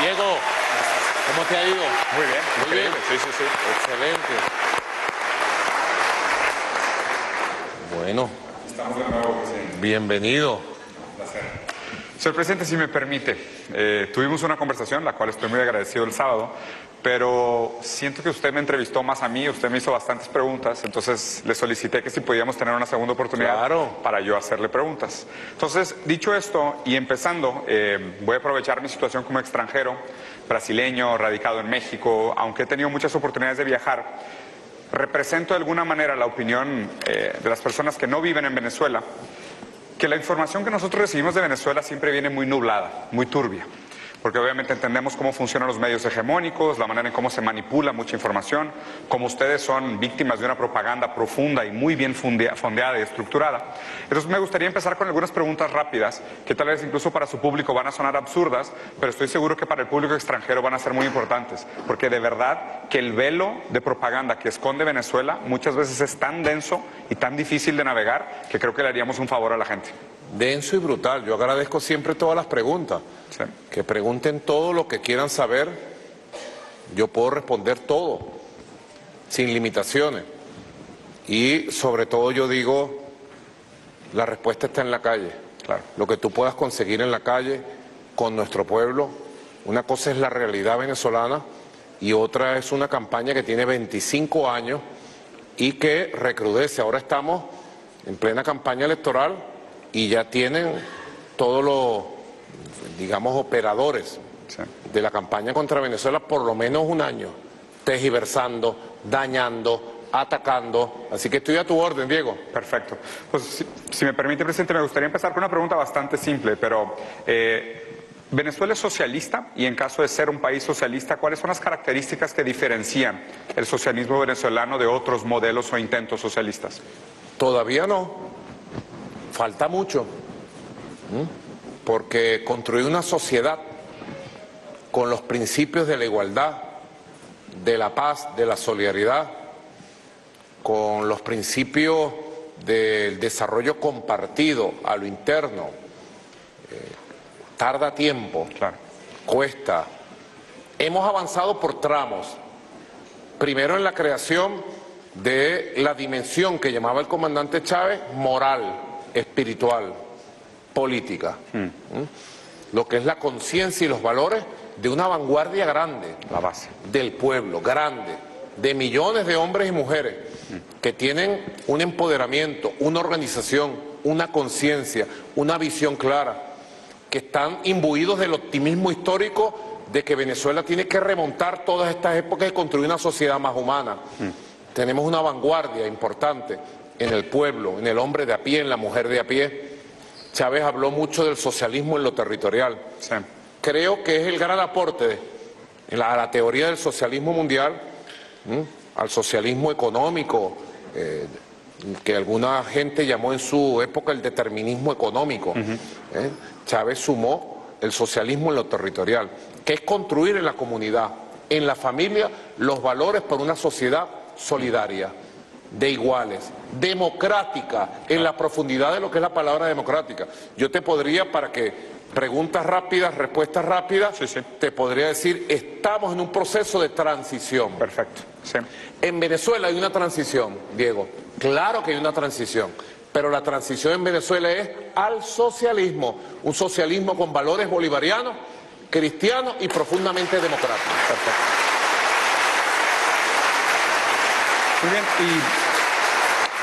Diego, ¿cómo te ha ido? Muy bien, muy bien. Sí. Excelente. Bueno. Estamos de nuevo, presidente. Bienvenido. Un placer. Señor presidente, si me permite, tuvimos una conversación, la cual estoy muy agradecido el sábado, pero siento que usted me entrevistó más a mí, usted me hizo bastantes preguntas, entonces le solicité que si podíamos tener una segunda oportunidad para yo hacerle preguntas. Entonces, dicho esto y empezando, voy a aprovechar mi situación como extranjero, brasileño, radicado en México, aunque he tenido muchas oportunidades de viajar, represento de alguna manera la opinión de las personas que no viven en Venezuela, que la información que nosotros recibimos de Venezuela siempre viene muy nublada, muy turbia. Porque obviamente entendemos cómo funcionan los medios hegemónicos, la manera en cómo se manipula mucha información, cómo ustedes son víctimas de una propaganda profunda y muy bien fondeada y estructurada. Entonces me gustaría empezar con algunas preguntas rápidas, que tal vez incluso para su público van a sonar absurdas, pero estoy seguro que para el público extranjero van a ser muy importantes, porque de verdad que el velo de propaganda que esconde Venezuela muchas veces es tan denso y tan difícil de navegar, que creo que le haríamos un favor a la gente. Denso y brutal. Yo agradezco siempre todas las preguntas. Sí. Que pregunten todo lo que quieran saber. Yo puedo responder todo, sin limitaciones. Y sobre todo yo digo, la respuesta está en la calle. Claro. Lo que tú puedas conseguir en la calle, con nuestro pueblo. Una cosa es la realidad venezolana y otra es una campaña que tiene 25 años y que recrudece. Ahora estamos en plena campaña electoral y ya tienen todos los, digamos, operadores de la campaña contra Venezuela por lo menos un año, tergiversando, dañando, atacando. Así que estoy a tu orden, Diego. Perfecto. Pues si me permite, presidente, me gustaría empezar con una pregunta bastante simple, pero Venezuela es socialista y en caso de ser un país socialista, ¿cuáles son las características que diferencian el socialismo venezolano de otros modelos o intentos socialistas? Todavía no. Falta mucho, porque construir una sociedad con los principios de la igualdad, de la paz, de la solidaridad, con los principios del desarrollo compartido a lo interno, tarda tiempo, cuesta. Hemos avanzado por tramos, primero en la creación de la dimensión que llamaba el comandante Chávez, moral, espiritual, política, lo que es la conciencia y los valores de una vanguardia grande, la base del pueblo, grande, de millones de hombres y mujeres que tienen un empoderamiento, una organización, una conciencia, una visión clara, que están imbuidos del optimismo histórico de que Venezuela tiene que remontar todas estas épocas y construir una sociedad más humana. Tenemos una vanguardia importante en el pueblo, en el hombre de a pie, en la mujer de a pie. Chávez habló mucho del socialismo en lo territorial. Sí. Creo que es el gran aporte a la teoría del socialismo mundial, al socialismo económico, que alguna gente llamó en su época el determinismo económico. Chávez sumó el socialismo en lo territorial, que es construir en la comunidad, en la familia, los valores para una sociedad solidaria, de iguales, democrática, en la profundidad de lo que es la palabra democrática. Yo te podría, para que preguntas rápidas, respuestas rápidas, te podría decir, estamos en un proceso de transición. Perfecto. Sí. En Venezuela hay una transición, Diego. Claro que hay una transición, pero la transición en Venezuela es al socialismo, un socialismo con valores bolivarianos, cristianos y profundamente democráticos. Perfecto. Muy bien,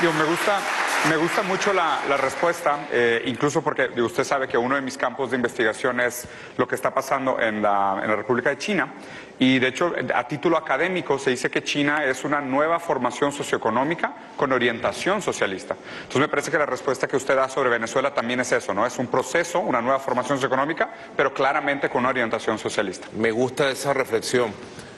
y digo, me gusta mucho la respuesta, incluso porque digo, usted sabe que uno de mis campos de investigación es lo que está pasando en la República de China. Y de hecho, a título académico se dice que China es una nueva formación socioeconómica con orientación socialista. Entonces me parece que la respuesta que usted da sobre Venezuela también es eso, ¿no? Es un proceso, una nueva formación socioeconómica, pero claramente con una orientación socialista. Me gusta esa reflexión.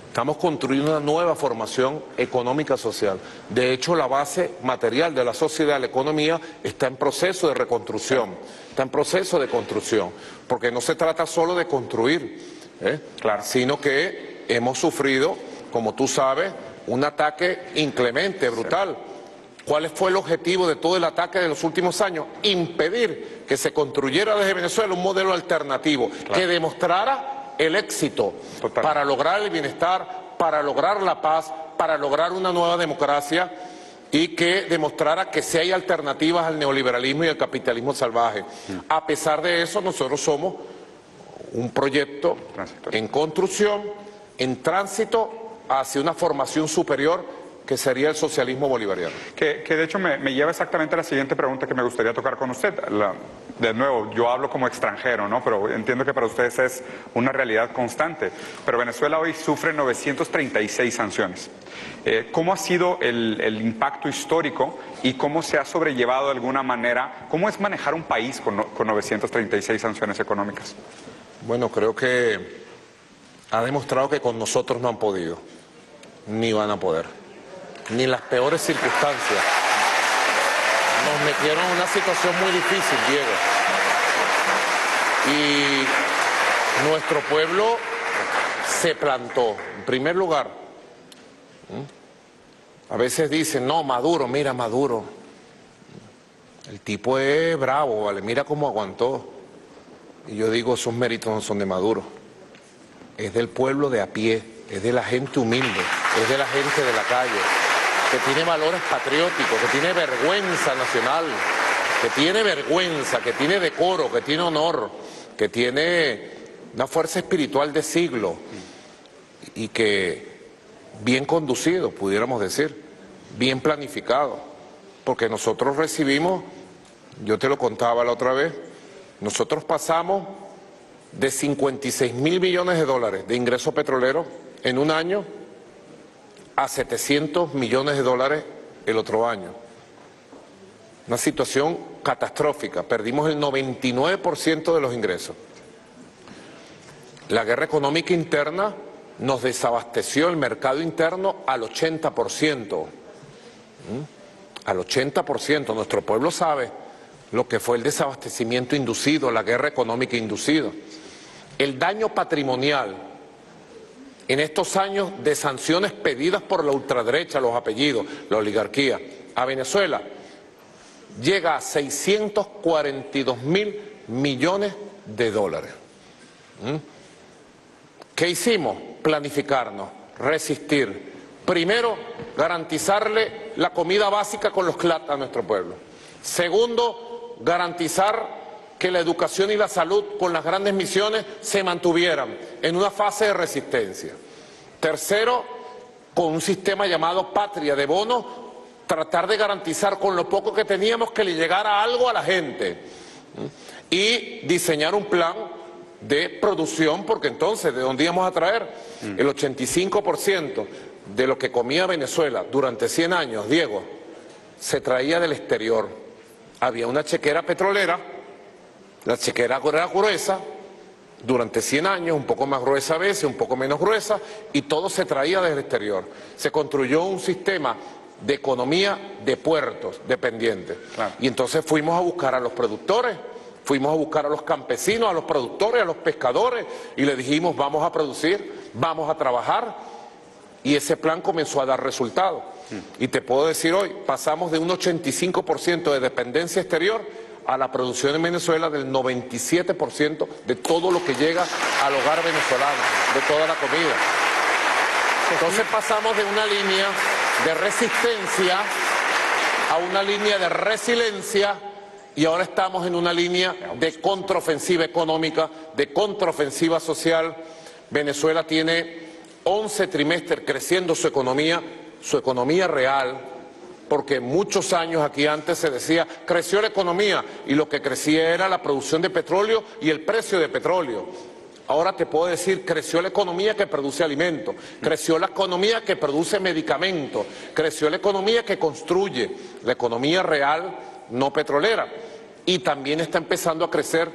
Estamos construyendo una nueva formación económica social. De hecho, la base material de la sociedad, la economía, está en proceso de reconstrucción, está en proceso de construcción, porque no se trata solo de construir, sino que hemos sufrido, como tú sabes, un ataque inclemente, brutal. ¿Cuál fue el objetivo de todo el ataque de los últimos años? Impedir que se construyera desde Venezuela un modelo alternativo que demostrara el éxito para lograr el bienestar, para lograr la paz, para lograr una nueva democracia y que demostrara que sí hay alternativas al neoliberalismo y al capitalismo salvaje. A pesar de eso, nosotros somos un proyecto en construcción, en tránsito hacia una formación superior que sería el socialismo bolivariano. Que de hecho me lleva exactamente a la siguiente pregunta que me gustaría tocar con usted. De nuevo, yo hablo como extranjero, ¿no? Pero entiendo que para ustedes es una realidad constante. Pero Venezuela hoy sufre 936 sanciones. ¿Cómo ha sido el impacto histórico y cómo se ha sobrellevado de alguna manera? ¿Cómo es manejar un país con 936 sanciones económicas? Bueno, creo que ha demostrado que con nosotros no han podido, ni van a poder, ni en las peores circunstancias. Nos metieron en una situación muy difícil, Diego. Y nuestro pueblo se plantó, en primer lugar. A veces dicen, no, Maduro, mira Maduro. El tipo es bravo, vale, mira cómo aguantó. Y yo digo, esos méritos no son de Maduro. Es del pueblo de a pie, es de la gente humilde, es de la gente de la calle, que tiene valores patrióticos, que tiene vergüenza nacional, que tiene vergüenza, que tiene decoro, que tiene honor, que tiene una fuerza espiritual de siglo y que bien conducido, pudiéramos decir, bien planificado, porque nosotros recibimos, yo te lo contaba la otra vez, nosotros pasamos de 56 mil millones de dólares de ingreso petrolero en un año a 700 millones de dólares el otro año. Una situación catastrófica. Perdimos el 99% de los ingresos. La guerra económica interna nos desabasteció el mercado interno al 80%. Al 80%. Nuestro pueblo sabe lo que fue el desabastecimiento inducido, la guerra económica inducida. El daño patrimonial en estos años de sanciones pedidas por la ultraderecha, los apellidos, la oligarquía, a Venezuela, llega a 642 mil millones de dólares. ¿Qué hicimos? Planificarnos, resistir. Primero, garantizarle la comida básica con los CLAT a nuestro pueblo. Segundo, garantizar que la educación y la salud con las grandes misiones se mantuvieran en una fase de resistencia. Tercero, con un sistema llamado patria de bonos, tratar de garantizar con lo poco que teníamos que le llegara algo a la gente y diseñar un plan de producción, porque entonces, ¿de dónde íbamos a traer? El 85% de lo que comía Venezuela durante 100 años, Diego, se traía del exterior. Había una chequera petrolera. La chequera era gruesa, durante 100 años, un poco más gruesa a veces, un poco menos gruesa, y todo se traía desde el exterior. Se construyó un sistema de economía de puertos dependientes. Claro. Y entonces fuimos a buscar a los productores, fuimos a buscar a los campesinos, a los productores, a los pescadores, y le dijimos, vamos a producir, vamos a trabajar, y ese plan comenzó a dar resultados. Y te puedo decir hoy, pasamos de un 85% de dependencia exterior a la producción en Venezuela del 97% de todo lo que llega al hogar venezolano, de toda la comida. Entonces pasamos de una línea de resistencia a una línea de resiliencia y ahora estamos en una línea de contraofensiva económica, de contraofensiva social. Venezuela tiene 11 trimestres creciendo su economía real, porque muchos años aquí antes se decía, creció la economía, y lo que crecía era la producción de petróleo y el precio de petróleo. Ahora te puedo decir, creció la economía que produce alimentos, creció la economía que produce medicamentos, creció la economía que construye, la economía real, no petrolera. Y también está empezando a crecer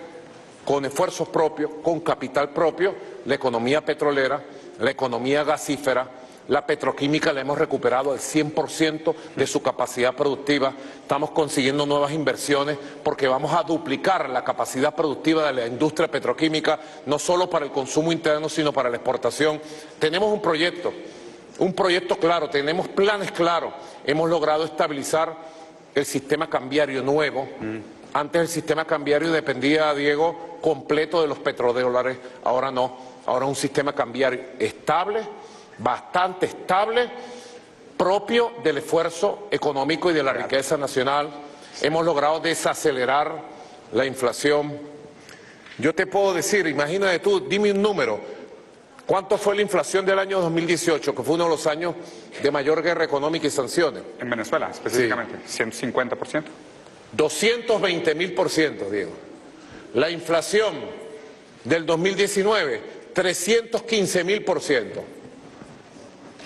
con esfuerzos propios, con capital propio, la economía petrolera, la economía gasífera. La petroquímica la hemos recuperado al 100% de su capacidad productiva. Estamos consiguiendo nuevas inversiones porque vamos a duplicar la capacidad productiva de la industria petroquímica, no solo para el consumo interno, sino para la exportación. Tenemos un proyecto claro, tenemos planes claros. Hemos logrado estabilizar el sistema cambiario nuevo. Antes el sistema cambiario dependía, Diego, completo de los petrodólares. Ahora no, ahora un sistema cambiario estable, bastante estable, propio del esfuerzo económico y de la riqueza nacional. Hemos logrado desacelerar la inflación. Yo te puedo decir, imagínate tú, dime un número. ¿Cuánto fue la inflación del año 2018, que fue uno de los años de mayor guerra económica y sanciones? En Venezuela, específicamente, sí. 150%. 220.000%, Diego. La inflación del 2019, 315.000%.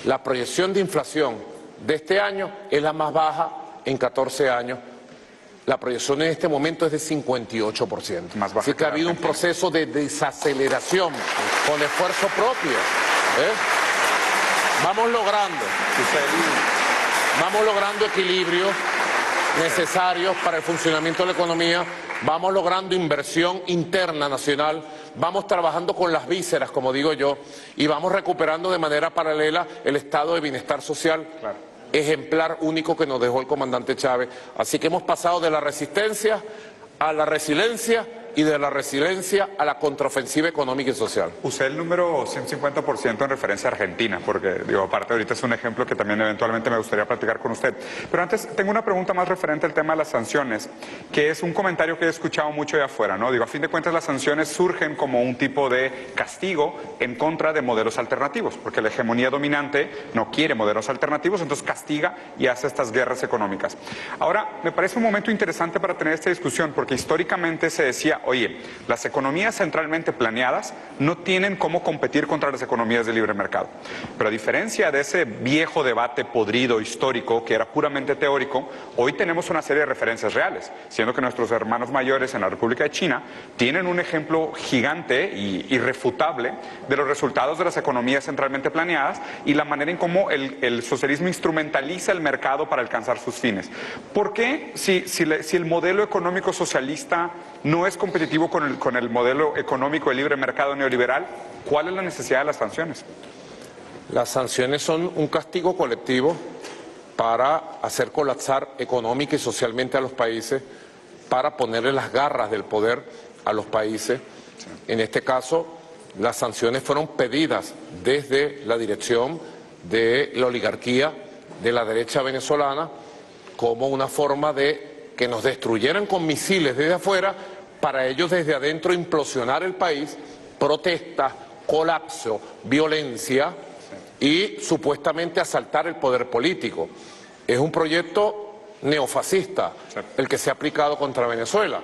La proyección de inflación de este año es la más baja en 14 años. La proyección en este momento es de 58%. Más baja. Así que ha habido un proceso de desaceleración con esfuerzo propio. Vamos logrando equilibrios necesarios para el funcionamiento de la economía. Vamos logrando inversión interna nacional. Vamos trabajando con las vísceras, como digo yo, y vamos recuperando de manera paralela el estado de bienestar social. Claro. Ejemplar único que nos dejó el comandante Chávez. Así que hemos pasado de la resistencia a la resiliencia y de la resiliencia a la contraofensiva económica y social. Usé el número 150% en referencia a Argentina, porque, digo, aparte ahorita es un ejemplo que también eventualmente me gustaría platicar con usted. Pero antes, tengo una pregunta más referente al tema de las sanciones, que es un comentario que he escuchado mucho de afuera, ¿no? Digo, a fin de cuentas las sanciones surgen como un tipo de castigo en contra de modelos alternativos, porque la hegemonía dominante no quiere modelos alternativos, entonces castiga y hace estas guerras económicas. Ahora, me parece un momento interesante para tener esta discusión, porque históricamente se decía... Oye, las economías centralmente planeadas no tienen cómo competir contra las economías de libre mercado. Pero a diferencia de ese viejo debate podrido histórico que era puramente teórico, hoy tenemos una serie de referencias reales, siendo que nuestros hermanos mayores en la República de China tienen un ejemplo gigante e irrefutable de los resultados de las economías centralmente planeadas y la manera en cómo el socialismo instrumentaliza el mercado para alcanzar sus fines. ¿Por qué si el modelo económico socialista no es competitivo con el modelo económico de libre mercado neoliberal? ¿Cuál es la necesidad de las sanciones? Las sanciones son un castigo colectivo para hacer colapsar económica y socialmente a los países, para ponerle las garras del poder a los países. Sí. En este caso, las sanciones fueron pedidas desde la dirección de la oligarquía de la derecha venezolana como una forma de que nos destruyeran con misiles desde afuera, para ellos desde adentro implosionar el país, protestas, colapso, violencia y supuestamente asaltar el poder político. Es un proyecto neofascista el que se ha aplicado contra Venezuela.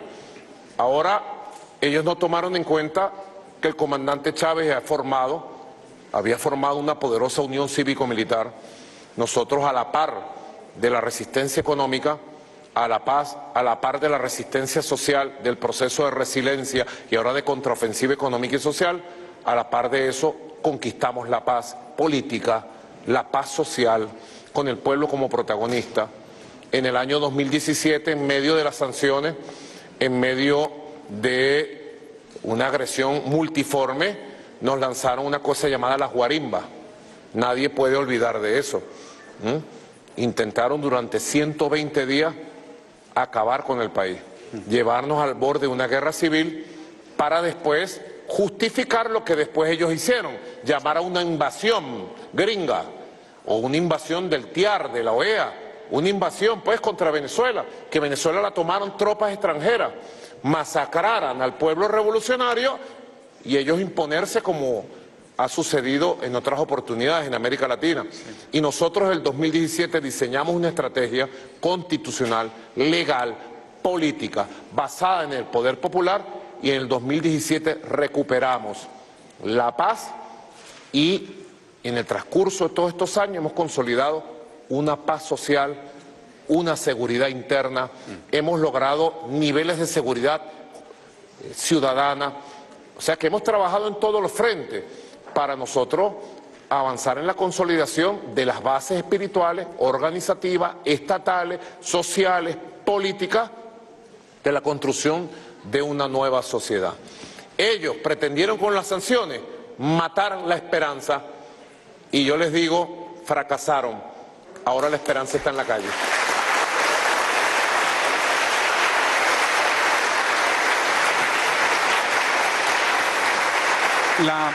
Ahora, ellos no tomaron en cuenta que el comandante Chávez había formado una poderosa unión cívico-militar. Nosotros, a la par de la resistencia económica, a la paz, a la par de la resistencia social, del proceso de resiliencia y ahora de contraofensiva económica y social, a la par de eso conquistamos la paz política, la paz social, con el pueblo como protagonista. En el año 2017, en medio de las sanciones, en medio de una agresión multiforme, nos lanzaron una cosa llamada las guarimbas. Nadie puede olvidar de eso. Intentaron durante 120 días... acabar con el país, llevarnos al borde de una guerra civil para después justificar lo que después ellos hicieron, llamar a una invasión gringa o una invasión del TIAR, de la OEA, una invasión pues contra Venezuela, que Venezuela la tomaron tropas extranjeras, masacraran al pueblo revolucionario y ellos imponerse como ha sucedido en otras oportunidades en América Latina. Y nosotros en el 2017 diseñamos una estrategia constitucional, legal, política, basada en el poder popular, y en el 2017 recuperamos la paz y en el transcurso de todos estos años hemos consolidado una paz social, una seguridad interna, hemos logrado niveles de seguridad ciudadana, o sea que hemos trabajado en todos los frentes, para nosotros avanzar en la consolidación de las bases espirituales, organizativas, estatales, sociales, políticas, de la construcción de una nueva sociedad. Ellos pretendieron con las sanciones matar la esperanza y yo les digo, fracasaron. Ahora la esperanza está en la calle. La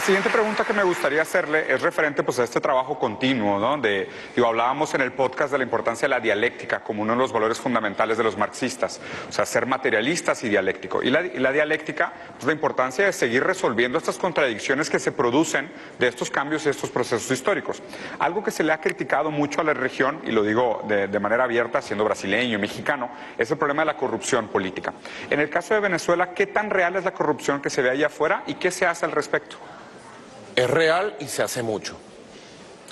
siguiente pregunta que me gustaría hacerle es referente pues, a este trabajo continuo, ¿no? Hablábamos en el podcast de la importancia de la dialéctica como uno de los valores fundamentales de los marxistas, o sea, ser materialistas y dialéctico. Y la dialéctica, pues, la importancia de seguir resolviendo estas contradicciones que se producen de estos cambios y estos procesos históricos. Algo que se le ha criticado mucho a la región, y lo digo de manera abierta, siendo brasileño y mexicano, es el problema de la corrupción política. En el caso de Venezuela, ¿qué tan real es la corrupción que se ve allá afuera y qué se hace al respecto? Es real y se hace mucho.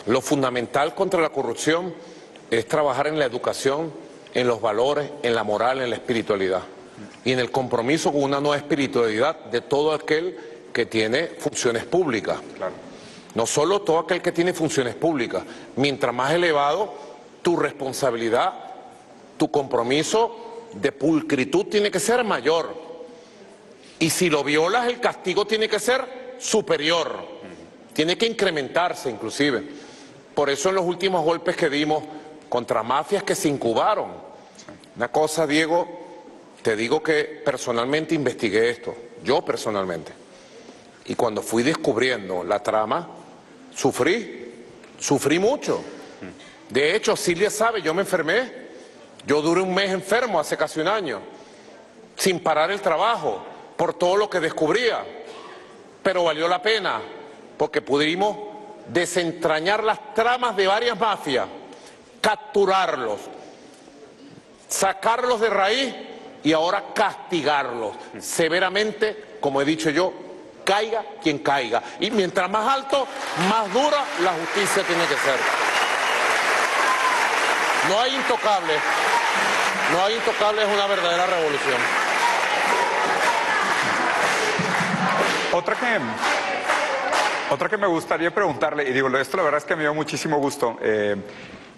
Lo fundamental contra la corrupción es trabajar en la educación, en los valores, en la moral, en la espiritualidad y en el compromiso con una nueva espiritualidad de todo aquel que tiene funciones públicas. Claro. No solo todo aquel que tiene funciones públicas. Mientras más elevado tu responsabilidad, tu compromiso de pulcritud tiene que ser mayor. Y si lo violas, el castigo tiene que ser superior. Tiene que incrementarse inclusive. Por eso en los últimos golpes que dimos contra mafias que se incubaron. Una cosa, Diego, te digo que personalmente investigué esto. Yo personalmente. Y cuando fui descubriendo la trama, sufrí mucho. De hecho, Silvia sabe, yo me enfermé. Yo duré un mes enfermo hace casi un año. Sin parar el trabajo, por todo lo que descubría. Pero valió la pena. Porque pudimos desentrañar las tramas de varias mafias, capturarlos, sacarlos de raíz y ahora castigarlos severamente, como he dicho yo, caiga quien caiga. Y mientras más alto, más dura la justicia tiene que ser. No hay intocables. No hay intocables, es una verdadera revolución. Otra que me gustaría preguntarle, y digo, esto la verdad es que me dio muchísimo gusto,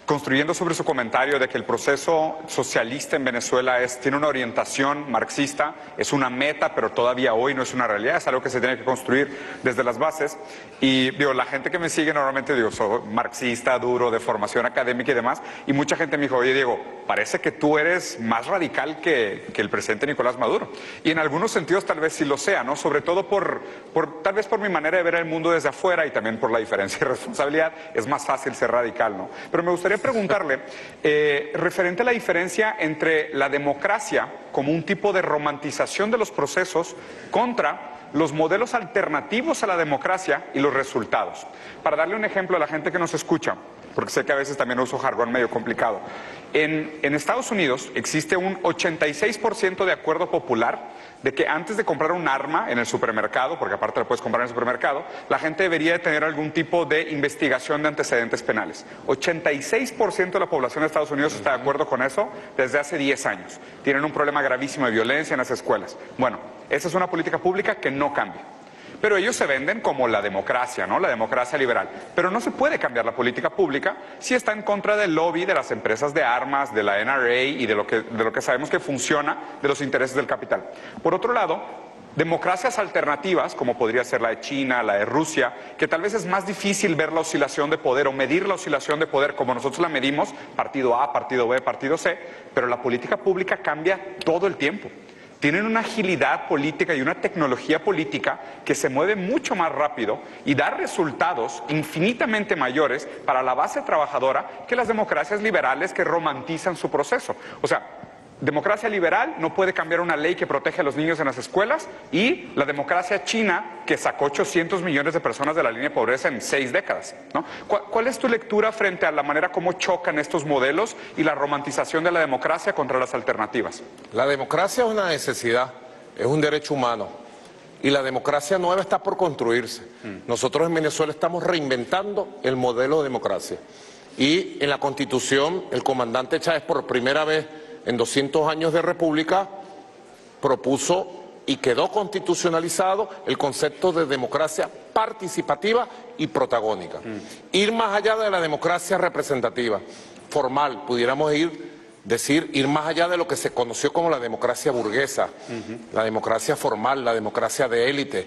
construyendo sobre su comentario de que el proceso socialista en Venezuela tiene una orientación marxista, es una meta, pero todavía hoy no es una realidad, es algo que se tiene que construir desde las bases. Y digo, la gente que me sigue normalmente, digo, soy marxista, duro, de formación académica y demás, y mucha gente me dijo, oye, Diego, parece que tú eres más radical que el presidente Nicolás Maduro. Y en algunos sentidos tal vez sí lo sea, ¿no? Sobre todo tal vez por mi manera de ver el mundo desde afuera y también por la diferencia de responsabilidad, es más fácil ser radical, ¿no? Pero me gustaría preguntarle, referente a la diferencia entre la democracia como un tipo de romantización de los procesos contra los modelos alternativos a la democracia y los resultados. Para darle un ejemplo a la gente que nos escucha, porque sé que a veces también uso jargón medio complicado. En Estados Unidos existe un 86% de acuerdo popular de que antes de comprar un arma en el supermercado, porque aparte la puedes comprar en el supermercado, la gente debería tener algún tipo de investigación de antecedentes penales. 86% de la población de Estados Unidos está de acuerdo con eso desde hace 10 años. Tienen un problema gravísimo de violencia en las escuelas. Bueno, esa es una política pública que no cambia. Pero ellos se venden como la democracia, ¿no? La democracia liberal. Pero no se puede cambiar la política pública si está en contra del lobby de las empresas de armas, de la NRA y de lo que sabemos que funciona, de los intereses del capital. Por otro lado, democracias alternativas, como podría ser la de China, la de Rusia, que tal vez es más difícil ver la oscilación de poder o medir la oscilación de poder como nosotros la medimos, partido A, partido B, partido C, pero la política pública cambia todo el tiempo. Tienen una agilidad política y una tecnología política que se mueve mucho más rápido y da resultados infinitamente mayores para la base trabajadora que las democracias liberales que romantizan su proceso. O sea, democracia liberal no puede cambiar una ley que protege a los niños en las escuelas y la democracia china que sacó 800 millones de personas de la línea de pobreza en 6 décadas, ¿no? ¿Cuál es tu lectura frente a la manera como chocan estos modelos y la romantización de la democracia contra las alternativas? La democracia es una necesidad, es un derecho humano y la democracia nueva está por construirse. Nosotros en Venezuela estamos reinventando el modelo de democracia y en la Constitución el comandante Chávez por primera vez en 200 años de república propuso y quedó constitucionalizado el concepto de democracia participativa y protagónica. Ir más allá de la democracia representativa, formal, pudiéramos ir más allá de lo que se conoció como la democracia burguesa, la democracia formal, la democracia de élite,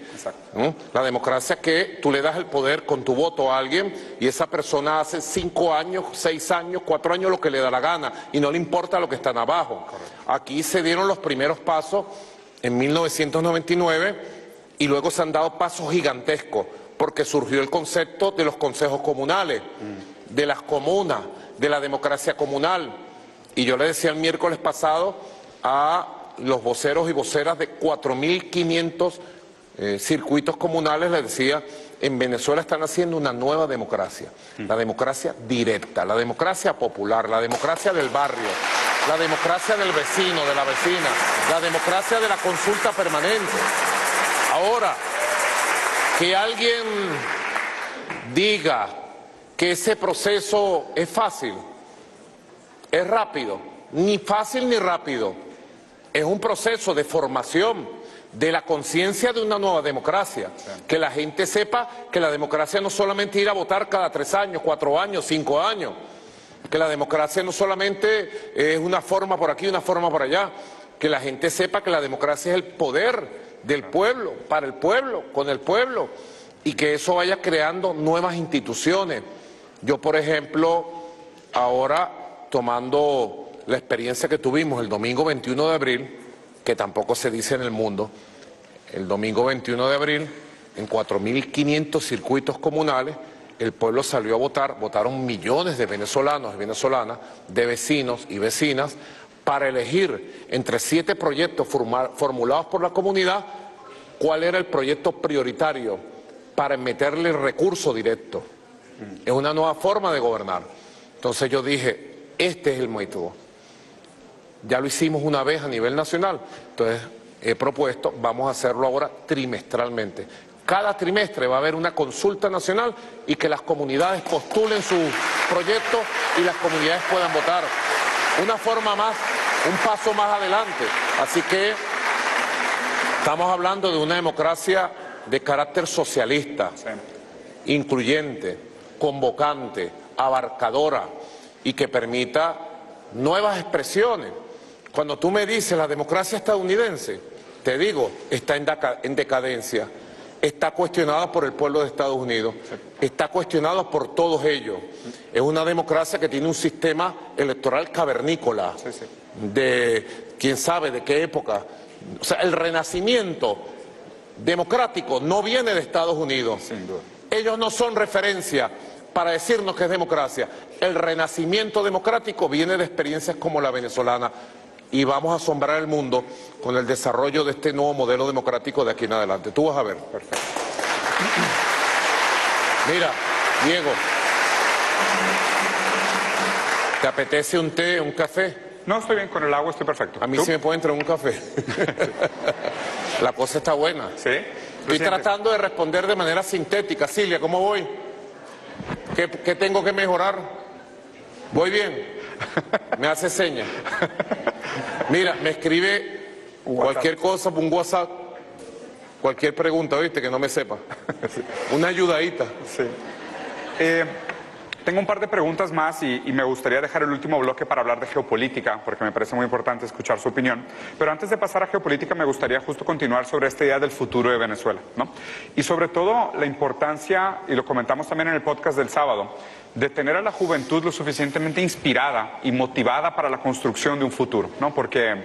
¿no? La democracia que tú le das el poder con tu voto a alguien y esa persona hace 5 años, 6 años, 4 años lo que le da la gana y no le importa lo que están abajo. Correcto. Aquí se dieron los primeros pasos en 1999 y luego se han dado pasos gigantescos, porque surgió el concepto de los consejos comunales, de las comunas, de la democracia comunal. Y yo le decía el miércoles pasado a los voceros y voceras de 4.500 circuitos comunales, les decía, en Venezuela están haciendo una nueva democracia, la democracia directa, la democracia popular, la democracia del barrio, la democracia del vecino, de la vecina, la democracia de la consulta permanente. Ahora, que alguien diga que ese proceso es fácil, es rápido, ni fácil ni rápido, es un proceso de formación de la conciencia de una nueva democracia, que la gente sepa que la democracia no solamente ir a votar cada 3 años, 4 años, 5 años, que la democracia no solamente es una forma por aquí, una forma por allá, que la gente sepa que la democracia es el poder del pueblo, para el pueblo, con el pueblo, y que eso vaya creando nuevas instituciones. Yo, por ejemplo, ahora tomando la experiencia que tuvimos el domingo 21 de abril, que tampoco se dice en el mundo, el domingo 21 de abril, en 4.500 circuitos comunales, el pueblo salió a votar, votaron millones de venezolanos y venezolanas, de vecinos y vecinas, para elegir entre 7 proyectos formulados por la comunidad, cuál era el proyecto prioritario para meterle recurso directo. Es una nueva forma de gobernar. Entonces yo dije, este es el método. Ya lo hicimos una vez a nivel nacional, entonces he propuesto, vamos a hacerlo ahora trimestralmente. Cada trimestre va a haber una consulta nacional y que las comunidades postulen sus proyectos y las comunidades puedan votar. Una forma más, un paso más adelante. Así que estamos hablando de una democracia de carácter socialista, incluyente, convocante, abarcadora y que permita nuevas expresiones. Cuando tú me dices la democracia estadounidense, te digo, está en decadencia, está cuestionada por el pueblo de Estados Unidos, está cuestionada por todos ellos. Es una democracia que tiene un sistema electoral cavernícola, de quién sabe de qué época. O sea, el renacimiento democrático no viene de Estados Unidos. Ellos no son referencia para decirnos que es democracia. El renacimiento democrático viene de experiencias como la venezolana y vamos a asombrar al mundo con el desarrollo de este nuevo modelo democrático de aquí en adelante. Tú vas a ver. Perfecto. Mira, Diego, ¿te apetece un té, un café? No, estoy bien, con el agua estoy perfecto. A mí sí me puede entrar un café. La cosa está buena. Sí. Estoy tratando de responder de manera sintética. Silvia, ¿cómo voy? ¿Qué tengo que mejorar? ¿Voy bien? Me hace señas. Mira, me escribe cualquier cosa, un WhatsApp, cualquier pregunta, ¿oíste? Que no me sepa. Una ayudadita. Sí. Tengo un par de preguntas más y me gustaría dejar el último bloque para hablar de geopolítica, porque me parece muy importante escuchar su opinión. Pero antes de pasar a geopolítica, me gustaría justo continuar sobre esta idea del futuro de Venezuela, ¿no? Y sobre todo la importancia, y lo comentamos también en el podcast del sábado, de tener a la juventud lo suficientemente inspirada y motivada para la construcción de un futuro, ¿no? Porque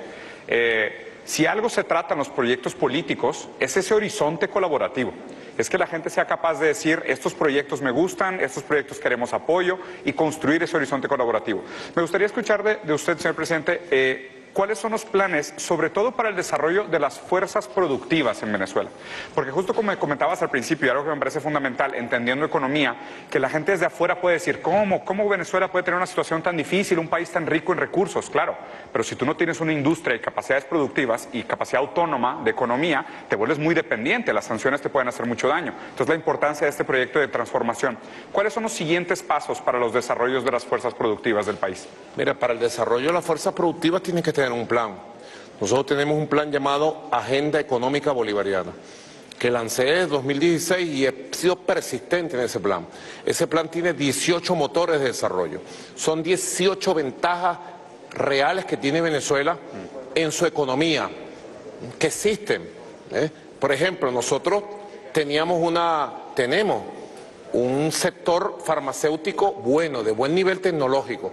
si algo se trata en los proyectos políticos, es ese horizonte colaborativo. Es que la gente sea capaz de decir, estos proyectos me gustan, estos proyectos queremos apoyo, y construir ese horizonte colaborativo. Me gustaría escuchar de usted, señor presidente, ¿cuáles son los planes, sobre todo para el desarrollo de las fuerzas productivas en Venezuela? Porque justo como comentabas al principio, y algo que me parece fundamental, entendiendo economía, que la gente desde afuera puede decir, ¿cómo Venezuela puede tener una situación tan difícil, un país tan rico en recursos? Claro, pero si tú no tienes una industria y capacidades productivas y capacidad autónoma de economía, te vuelves muy dependiente, las sanciones te pueden hacer mucho daño. Entonces la importancia de este proyecto de transformación. ¿Cuáles son los siguientes pasos para los desarrollos de las fuerzas productivas del país? Mira, para el desarrollo de las fuerzas productivas tiene que tener un plan. Nosotros tenemos un plan llamado Agenda Económica Bolivariana, que lancé desde 2016 y he sido persistente en ese plan. Ese plan tiene 18 motores de desarrollo. Son 18 ventajas reales que tiene Venezuela en su economía, que existen, ¿eh? Por ejemplo, nosotros tenemos un sector farmacéutico bueno, de buen nivel tecnológico,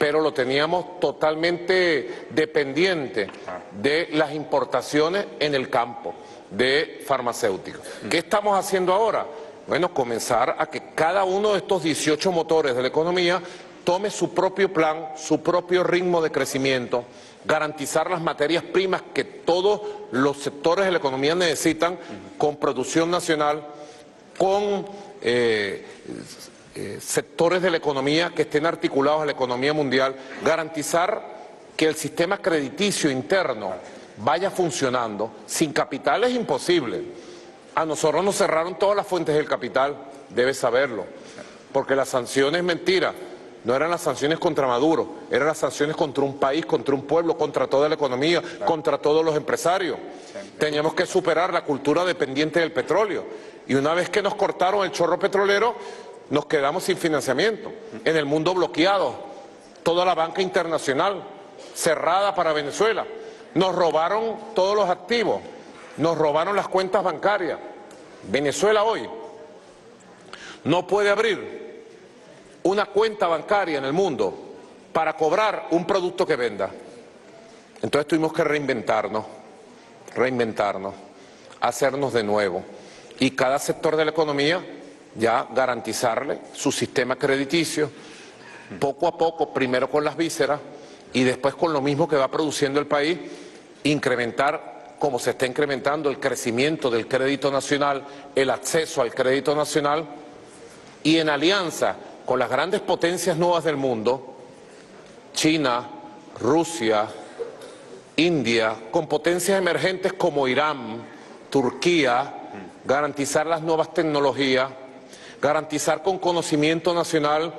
pero lo teníamos totalmente dependiente de las importaciones en el campo. de farmacéuticos. ¿Qué estamos haciendo ahora? Bueno, comenzar a que cada uno de estos 18 motores de la economía tome su propio plan, su propio ritmo de crecimiento, garantizar las materias primas que todos los sectores de la economía necesitan, con producción nacional, con sectores de la economía que estén articulados a la economía mundial, garantizar que el sistema crediticio interno vaya funcionando. Sin capital es imposible. A nosotros nos cerraron todas las fuentes del capital, debes saberlo, porque las sanciones, mentira, no eran las sanciones contra Maduro, eran las sanciones contra un país, contra un pueblo, contra toda la economía, contra todos los empresarios. Teníamos que superar la cultura dependiente del petróleo, y una vez que nos cortaron el chorro petrolero, nos quedamos sin financiamiento, en el mundo bloqueado, toda la banca internacional cerrada para Venezuela. Nos robaron todos los activos, nos robaron las cuentas bancarias. Venezuela hoy no puede abrir una cuenta bancaria en el mundo para cobrar un producto que venda. Entonces tuvimos que reinventarnos, hacernos de nuevo. Y cada sector de la economía ya garantizarle su sistema crediticio, poco a poco, primero con las vísceras y después con lo mismo que va produciendo el país, incrementar como se está incrementando el crecimiento del crédito nacional, el acceso al crédito nacional, y en alianza con las grandes potencias nuevas del mundo, China, Rusia, India, con potencias emergentes como Irán, Turquía, garantizar las nuevas tecnologías, garantizar con conocimiento nacional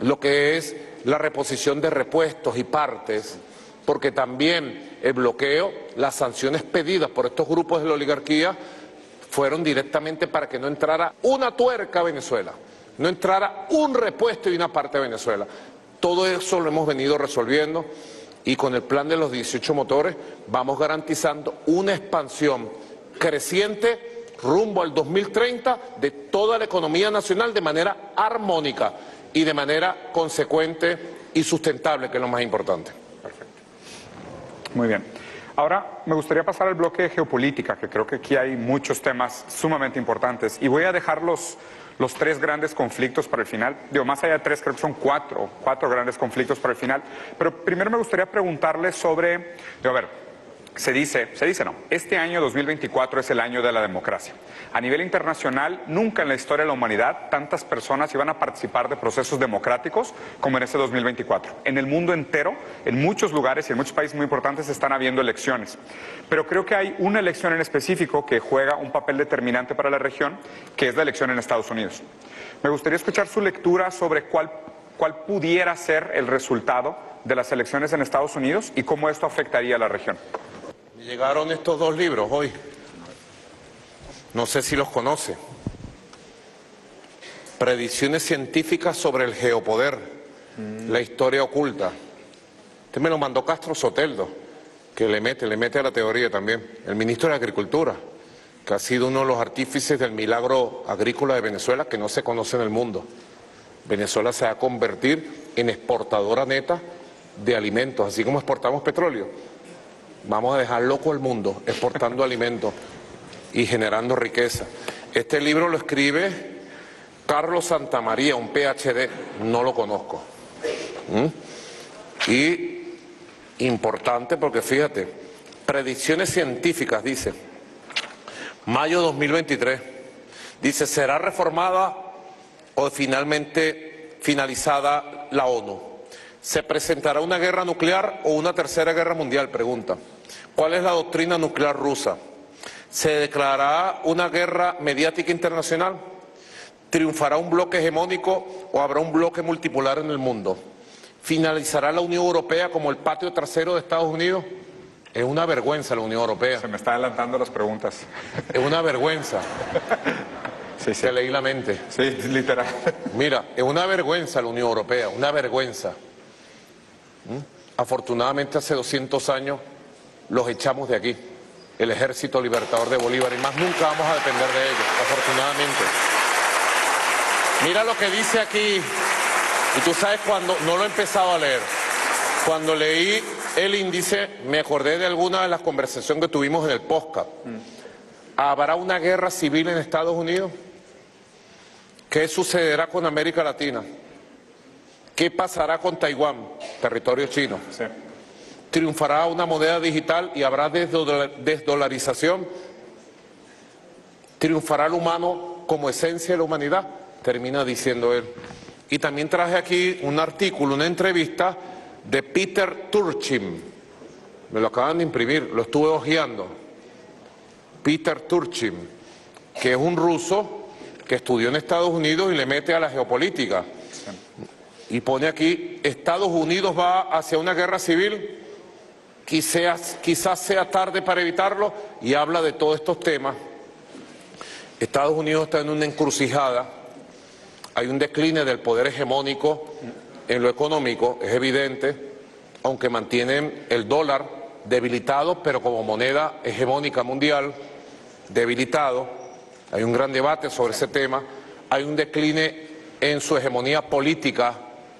lo que es la reposición de repuestos y partes, porque también el bloqueo, las sanciones pedidas por estos grupos de la oligarquía fueron directamente para que no entrara una tuerca a Venezuela, no entrara un repuesto y una parte a Venezuela. Todo eso lo hemos venido resolviendo, y con el plan de los 18 motores vamos garantizando una expansión creciente rumbo al 2030 de toda la economía nacional de manera armónica y de manera consecuente y sustentable, que es lo más importante. Muy bien. Ahora me gustaría pasar al bloque de geopolítica, que creo que aquí hay muchos temas sumamente importantes. Y voy a dejar los tres grandes conflictos para el final. Digo, más allá de tres, creo que son cuatro grandes conflictos para el final. Pero primero me gustaría preguntarle sobre... Digo, a ver, se dice no, este año 2024 es el año de la democracia. A nivel internacional, nunca en la historia de la humanidad tantas personas iban a participar de procesos democráticos como en este 2024. En el mundo entero, en muchos lugares y en muchos países muy importantes, están habiendo elecciones. Pero creo que hay una elección en específico que juega un papel determinante para la región, que es la elección en Estados Unidos. Me gustaría escuchar su lectura sobre cuál pudiera ser el resultado de las elecciones en Estados Unidos y cómo esto afectaría a la región. Llegaron estos dos libros hoy. No sé si los conoce. Predicciones científicas sobre el geopoder, la historia oculta. Este me lo mandó Castro Soteldo, que le mete a la teoría también. El ministro de Agricultura, que ha sido uno de los artífices del milagro agrícola de Venezuela, que no se conoce en el mundo. Venezuela se va a convertir en exportadora neta de alimentos, así como exportamos petróleo. Vamos a dejar loco al mundo exportando alimentos y generando riqueza. Este libro lo escribe Carlos Santamaría, un PhD, no lo conozco. Y importante porque, fíjate, predicciones científicas, dice, mayo 2023, dice, será reformada o finalizada la ONU. ¿Se presentará una guerra nuclear o una tercera guerra mundial? Pregunta. ¿Cuál es la doctrina nuclear rusa? ¿Se declarará una guerra mediática internacional? ¿Triunfará un bloque hegemónico o habrá un bloque multipolar en el mundo? ¿Finalizará la Unión Europea como el patio trasero de Estados Unidos? Es una vergüenza la Unión Europea. Se me está adelantando las preguntas. Es una vergüenza. Sí. Te leí la mente. Sí, literal. Mira, es una vergüenza la Unión Europea, una vergüenza. Afortunadamente hace 200 años los echamos de aquí, el Ejército Libertador de Bolívar, y más nunca vamos a depender de ellos, afortunadamente. Mira lo que dice aquí, y tú sabes, cuando no lo he empezado a leer, cuando leí El índice, me acordé de alguna de las conversaciones que tuvimos en el podcast. ¿Habrá una guerra civil en Estados Unidos? ¿Qué sucederá con América Latina? ¿Qué pasará con Taiwán, territorio chino? Sí. ¿Triunfará una moneda digital y habrá desdolarización? ¿Triunfará el humano como esencia de la humanidad? Termina diciendo él. Y también traje aquí un artículo, una entrevista de Peter Turchin. Me lo acaban de imprimir, lo estuve hojeando. Peter Turchin, que es un ruso que estudió en Estados Unidos y le mete a la geopolítica. Y pone aquí, Estados Unidos va hacia una guerra civil, quizás sea tarde para evitarlo, y habla de todos estos temas. Estados Unidos está en una encrucijada, hay un decline del poder hegemónico en lo económico, es evidente, aunque mantienen el dólar debilitado, pero como moneda hegemónica mundial, debilitado. Hay un gran debate sobre ese tema, hay un decline en su hegemonía política,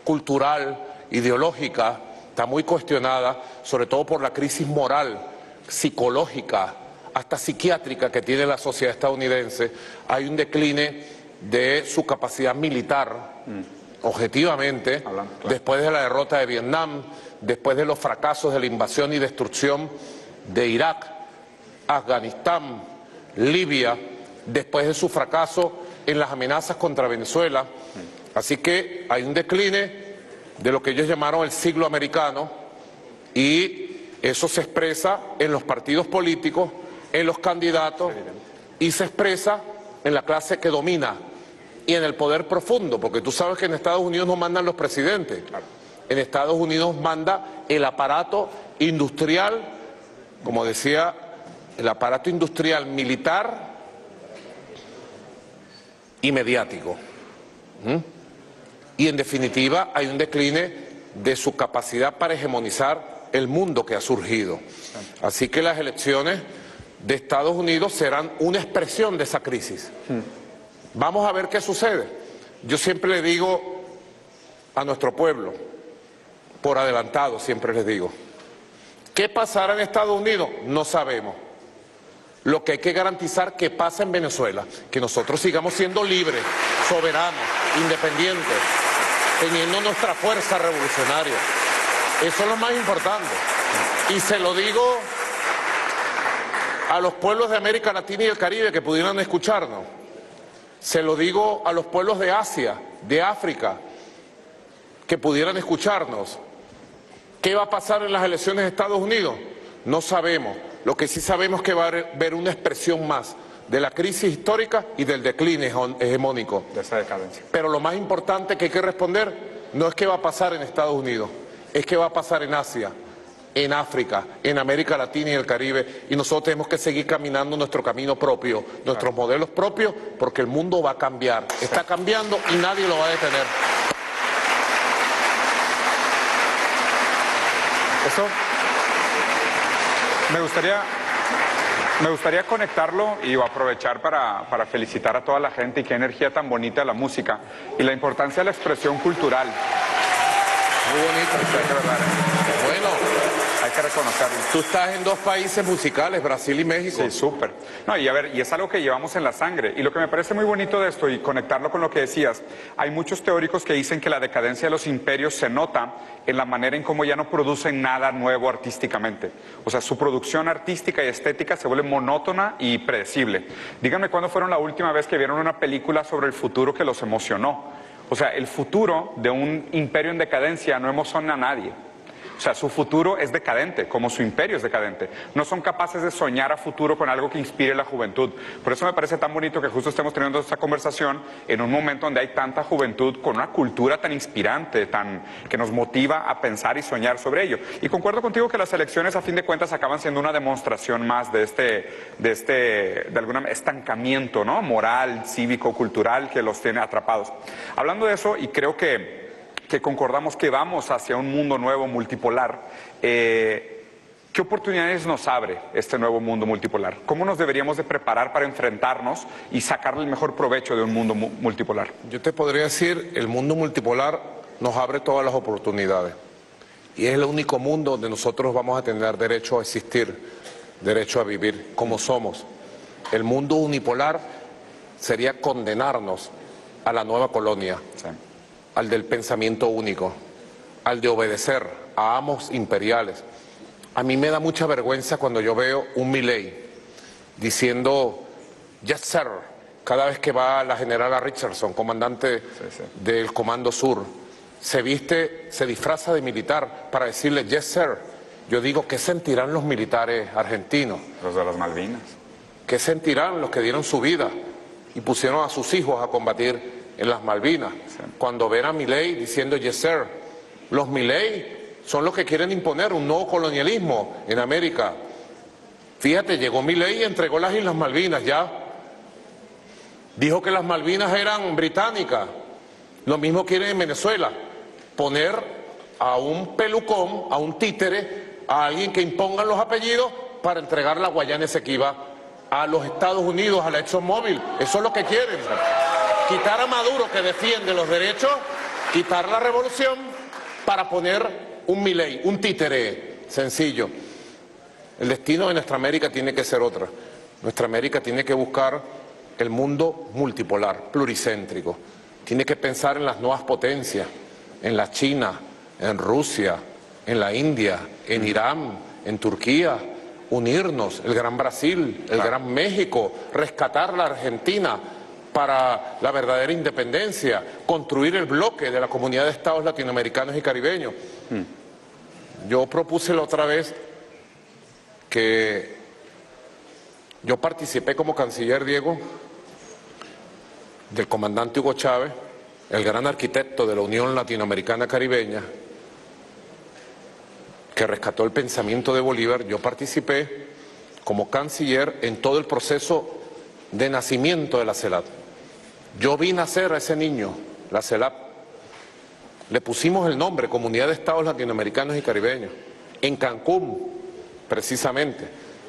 cultural, ideológica, está muy cuestionada, sobre todo por la crisis moral, psicológica, hasta psiquiátrica que tiene la sociedad estadounidense. Hay un decline de su capacidad militar, objetivamente, después de la derrota de Vietnam, después de los fracasos de la invasión y destrucción de Irak, Afganistán, Libia, después de su fracaso en las amenazas contra Venezuela. Así que hay un decline de lo que ellos llamaron el siglo americano, y eso se expresa en los partidos políticos, en los candidatos, y se expresa en la clase que domina y en el poder profundo, porque tú sabes que en Estados Unidos no mandan los presidentes, en Estados Unidos manda el aparato industrial, como decía, el aparato industrial militar y mediático. Y en definitiva hay un decline de su capacidad para hegemonizar el mundo que ha surgido. Así que las elecciones de Estados Unidos serán una expresión de esa crisis. Vamos a ver qué sucede. Yo siempre le digo a nuestro pueblo, por adelantado siempre les digo, ¿qué pasará en Estados Unidos? No sabemos. Lo que hay que garantizar que pasa en Venezuela, que nosotros sigamos siendo libres, soberanos, independientes, teniendo nuestra fuerza revolucionaria. Eso es lo más importante. Y se lo digo a los pueblos de América Latina y el Caribe que pudieran escucharnos. Se lo digo a los pueblos de Asia, de África, que pudieran escucharnos. ¿Qué va a pasar en las elecciones de Estados Unidos? No sabemos. Lo que sí sabemos es que va a haber una expresión más de la crisis histórica y del decline hegemónico. De esa decadencia. Pero lo más importante que hay que responder no es qué va a pasar en Estados Unidos, es qué va a pasar en Asia, en África, en América Latina y el Caribe. Y nosotros tenemos que seguir caminando nuestro camino propio, nuestros modelos propios, porque el mundo va a cambiar. Está cambiando y nadie lo va a detener. Eso... Me gustaría conectarlo y aprovechar para felicitar a toda la gente, y qué energía tan bonita la música y la importancia de la expresión cultural. Muy bonito. Bueno, hay que reconocerlo. Tú estás en dos países musicales, Brasil y México. Sí, súper. No, y a ver, y es algo que llevamos en la sangre. Y lo que me parece muy bonito de esto, y conectarlo con lo que decías, hay muchos teóricos que dicen que la decadencia de los imperios se nota en la manera en cómo ya no producen nada nuevo artísticamente. O sea, su producción artística y estética se vuelve monótona y predecible. Díganme cuándo fueron la última vez que vieron una película sobre el futuro que los emocionó. O sea, el futuro de un imperio en decadencia no emociona a nadie. O sea, su futuro es decadente, como su imperio es decadente. No son capaces de soñar a futuro con algo que inspire la juventud. Por eso me parece tan bonito que justo estemos teniendo esta conversación en un momento donde hay tanta juventud con una cultura tan inspirante, que nos motiva a pensar y soñar sobre ello. Y concuerdo contigo que las elecciones, a fin de cuentas, acaban siendo una demostración más de algún estancamiento, ¿no?, moral, cívico, cultural, que los tiene atrapados. Hablando de eso, y creo que concordamos que vamos hacia un mundo nuevo multipolar. ¿Qué oportunidades nos abre este nuevo mundo multipolar? ¿Cómo nos deberíamos de preparar para enfrentarnos y sacarle el mejor provecho de un mundo multipolar? Yo te podría decir, el mundo multipolar nos abre todas las oportunidades. Y es el único mundo donde nosotros vamos a tener derecho a existir, derecho a vivir como somos. El mundo unipolar sería condenarnos a la nueva colonia, sí, al del pensamiento único, al de obedecer a amos imperiales. A mí me da mucha vergüenza cuando yo veo un Milei diciendo "Yes, sir", cada vez que va la generala Richardson, comandante del Comando Sur. Se viste, se disfraza de militar para decirle "Yes, sir". Yo digo, ¿qué sentirán los militares argentinos? Los de las Malvinas. ¿Qué sentirán los que dieron su vida y pusieron a sus hijos a combatir en las Malvinas? Sí. Cuando ven a Milei diciendo "Yes, sir". Los Milei son los que quieren imponer un nuevo colonialismo en América. Fíjate, llegó Milei y entregó las Islas Malvinas ya. Dijo que las Malvinas eran británicas. Lo mismo quieren en Venezuela. Poner a un pelucón, a un títere, a alguien que imponga los apellidos para entregar la Guayana Esequiba a los Estados Unidos, a la ExxonMobil. Eso es lo que quieren. Quitar a Maduro, que defiende los derechos, quitar la revolución para poner un Milei, un títere sencillo. El destino de nuestra América tiene que ser otra. Nuestra América tiene que buscar el mundo multipolar, pluricéntrico. Tiene que pensar en las nuevas potencias, en la China, en Rusia, en la India, en Irán, en Turquía, unirnos, el gran Brasil, el gran México, rescatar la Argentina para la verdadera independencia, construir el bloque de la comunidad de estados latinoamericanos y caribeños. Yo propuse la otra vez que yo participé como canciller, Diego, del comandante Hugo Chávez, el gran arquitecto de la Unión Latinoamericana Caribeña, que rescató el pensamiento de Bolívar. Yo participé como canciller en todo el proceso de nacimiento de la CELAC. Yo vi nacer a ese niño, la CELAC. Le pusimos el nombre, Comunidad de Estados Latinoamericanos y Caribeños, en Cancún, precisamente,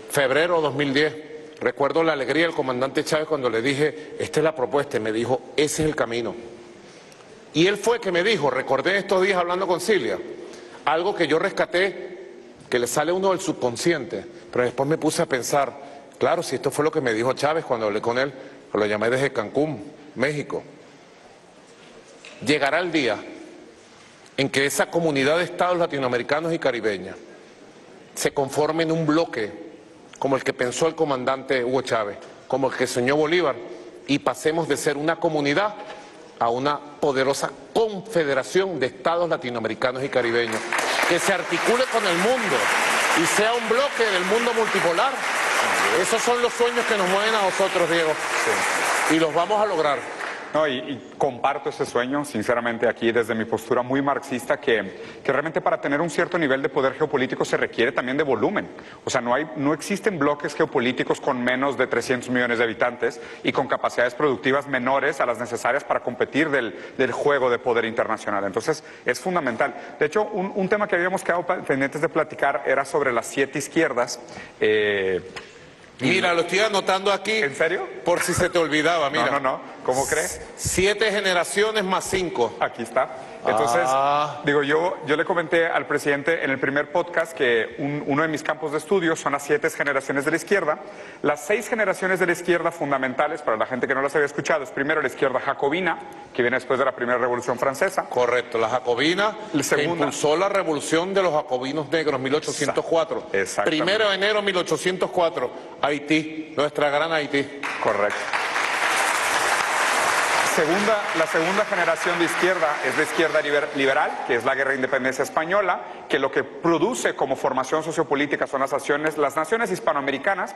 febrero de 2010. Recuerdo la alegría del comandante Chávez cuando le dije, esta es la propuesta, y me dijo, ese es el camino. Y él fue que me dijo, recordé estos días hablando con Silvia, algo que yo rescaté, que le sale uno del subconsciente, pero después me puse a pensar, claro, si esto fue lo que me dijo Chávez cuando hablé con él, lo llamé desde Cancún, México. Llegará el día en que esa comunidad de estados latinoamericanos y caribeñas se conforme en un bloque como el que pensó el comandante Hugo Chávez, como el que soñó Bolívar, y pasemos de ser una comunidad a una poderosa confederación de estados latinoamericanos y caribeños, que se articule con el mundo y sea un bloque del mundo multipolar. Esos son los sueños que nos mueven a nosotros, Diego, sí, y los vamos a lograr. No, y comparto ese sueño, sinceramente, aquí desde mi postura muy marxista, que realmente para tener un cierto nivel de poder geopolítico se requiere también de volumen. O sea, no existen bloques geopolíticos con menos de 300 millones de habitantes y con capacidades productivas menores a las necesarias para competir del juego de poder internacional. Entonces, es fundamental. De hecho, un tema que habíamos quedado pendientes de platicar era sobre las 7 izquierdas. Mira, lo estoy anotando aquí. ¿En serio? Por si se te olvidaba, mira. No. ¿Cómo crees? 7 generaciones más 5. Aquí está. Entonces, digo, yo le comenté al presidente en el primer podcast que uno de mis campos de estudio son las 7 generaciones de la izquierda. Las 6 generaciones de la izquierda fundamentales, para la gente que no las había escuchado, es primero la izquierda jacobina, que viene después de la primera revolución francesa. Correcto, la jacobina, la segunda, que impulsó la revolución de los jacobinos negros, 1804. Exacto. 1 de enero de 1804, Haití, nuestra gran Haití. Correcto. La segunda generación de izquierda es la izquierda liberal, que es la guerra de independencia española, que lo que produce como formación sociopolítica son las naciones hispanoamericanas.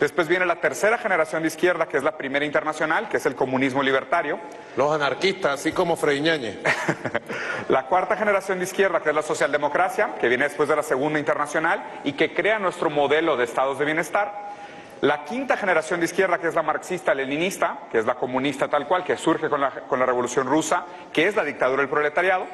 Después viene la tercera generación de izquierda, que es la primera internacional, que es el comunismo libertario. Los anarquistas, así como Frei Ñañez. La cuarta generación de izquierda, que es la socialdemocracia, que viene después de la segunda internacional y que crea nuestro modelo de estados de bienestar. La quinta generación de izquierda, que es la marxista-leninista, que es la comunista tal cual, que surge con la revolución rusa, que es la dictadura del proletariado.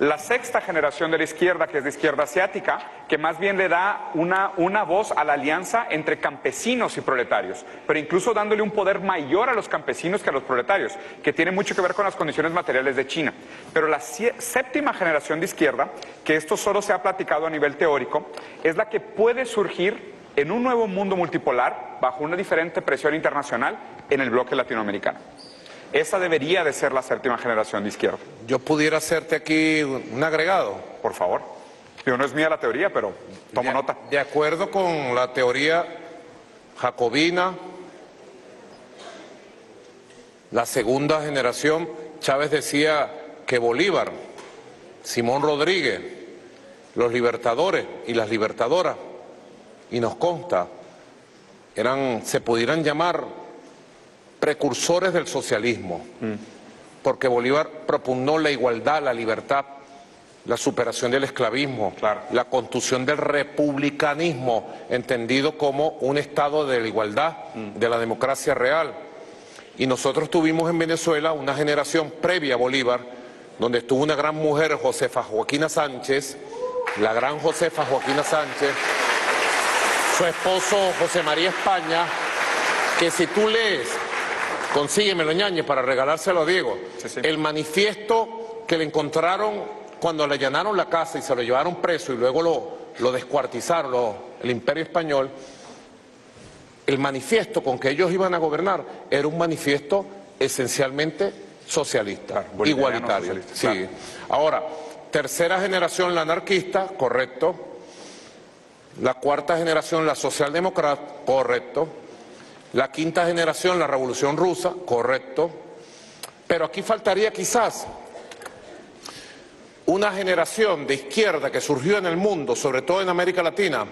la sexta generación de la izquierda, que es la izquierda asiática, que más bien le da una voz a la alianza entre campesinos y proletarios, pero incluso dándole un poder mayor a los campesinos que a los proletarios, que tiene mucho que ver con las condiciones materiales de China. Pero la séptima generación de izquierda, que esto solo se ha platicado a nivel teórico, es la que puede surgir en un nuevo mundo multipolar, bajo una diferente presión internacional, en el bloque latinoamericano. Esa debería de ser la séptima generación de izquierda. Yo pudiera hacerte aquí un agregado. Por favor. Yo no es mía la teoría, pero tomo nota. De acuerdo con la teoría jacobina, la segunda generación, Chávez decía que Bolívar, Simón Rodríguez, los libertadores y las libertadoras, y nos consta, se pudieran llamar precursores del socialismo, porque Bolívar propugnó la igualdad, la libertad, la superación del esclavismo, claro, la construcción del republicanismo, entendido como un estado de la igualdad, de la democracia real. Y nosotros tuvimos en Venezuela una generación previa a Bolívar, donde estuvo una gran mujer, Josefa Joaquina Sánchez, la gran Josefa Joaquina Sánchez, su esposo José María España, que si tú lees... Consíguemelo, ñañe, para regalárselo a Diego. Sí, sí. El manifiesto que le encontraron cuando le allanaron la casa y se lo llevaron preso y luego lo descuartizaron, el Imperio Español. El manifiesto con que ellos iban a gobernar era un manifiesto esencialmente socialista, claro, igualitario. Socialista, sí. Claro. Ahora, tercera generación la anarquista, correcto. La cuarta generación la socialdemócrata, correcto. La quinta generación, la Revolución Rusa, correcto. Pero aquí faltaría quizás una generación de izquierda que surgió en el mundo, sobre todo en América Latina,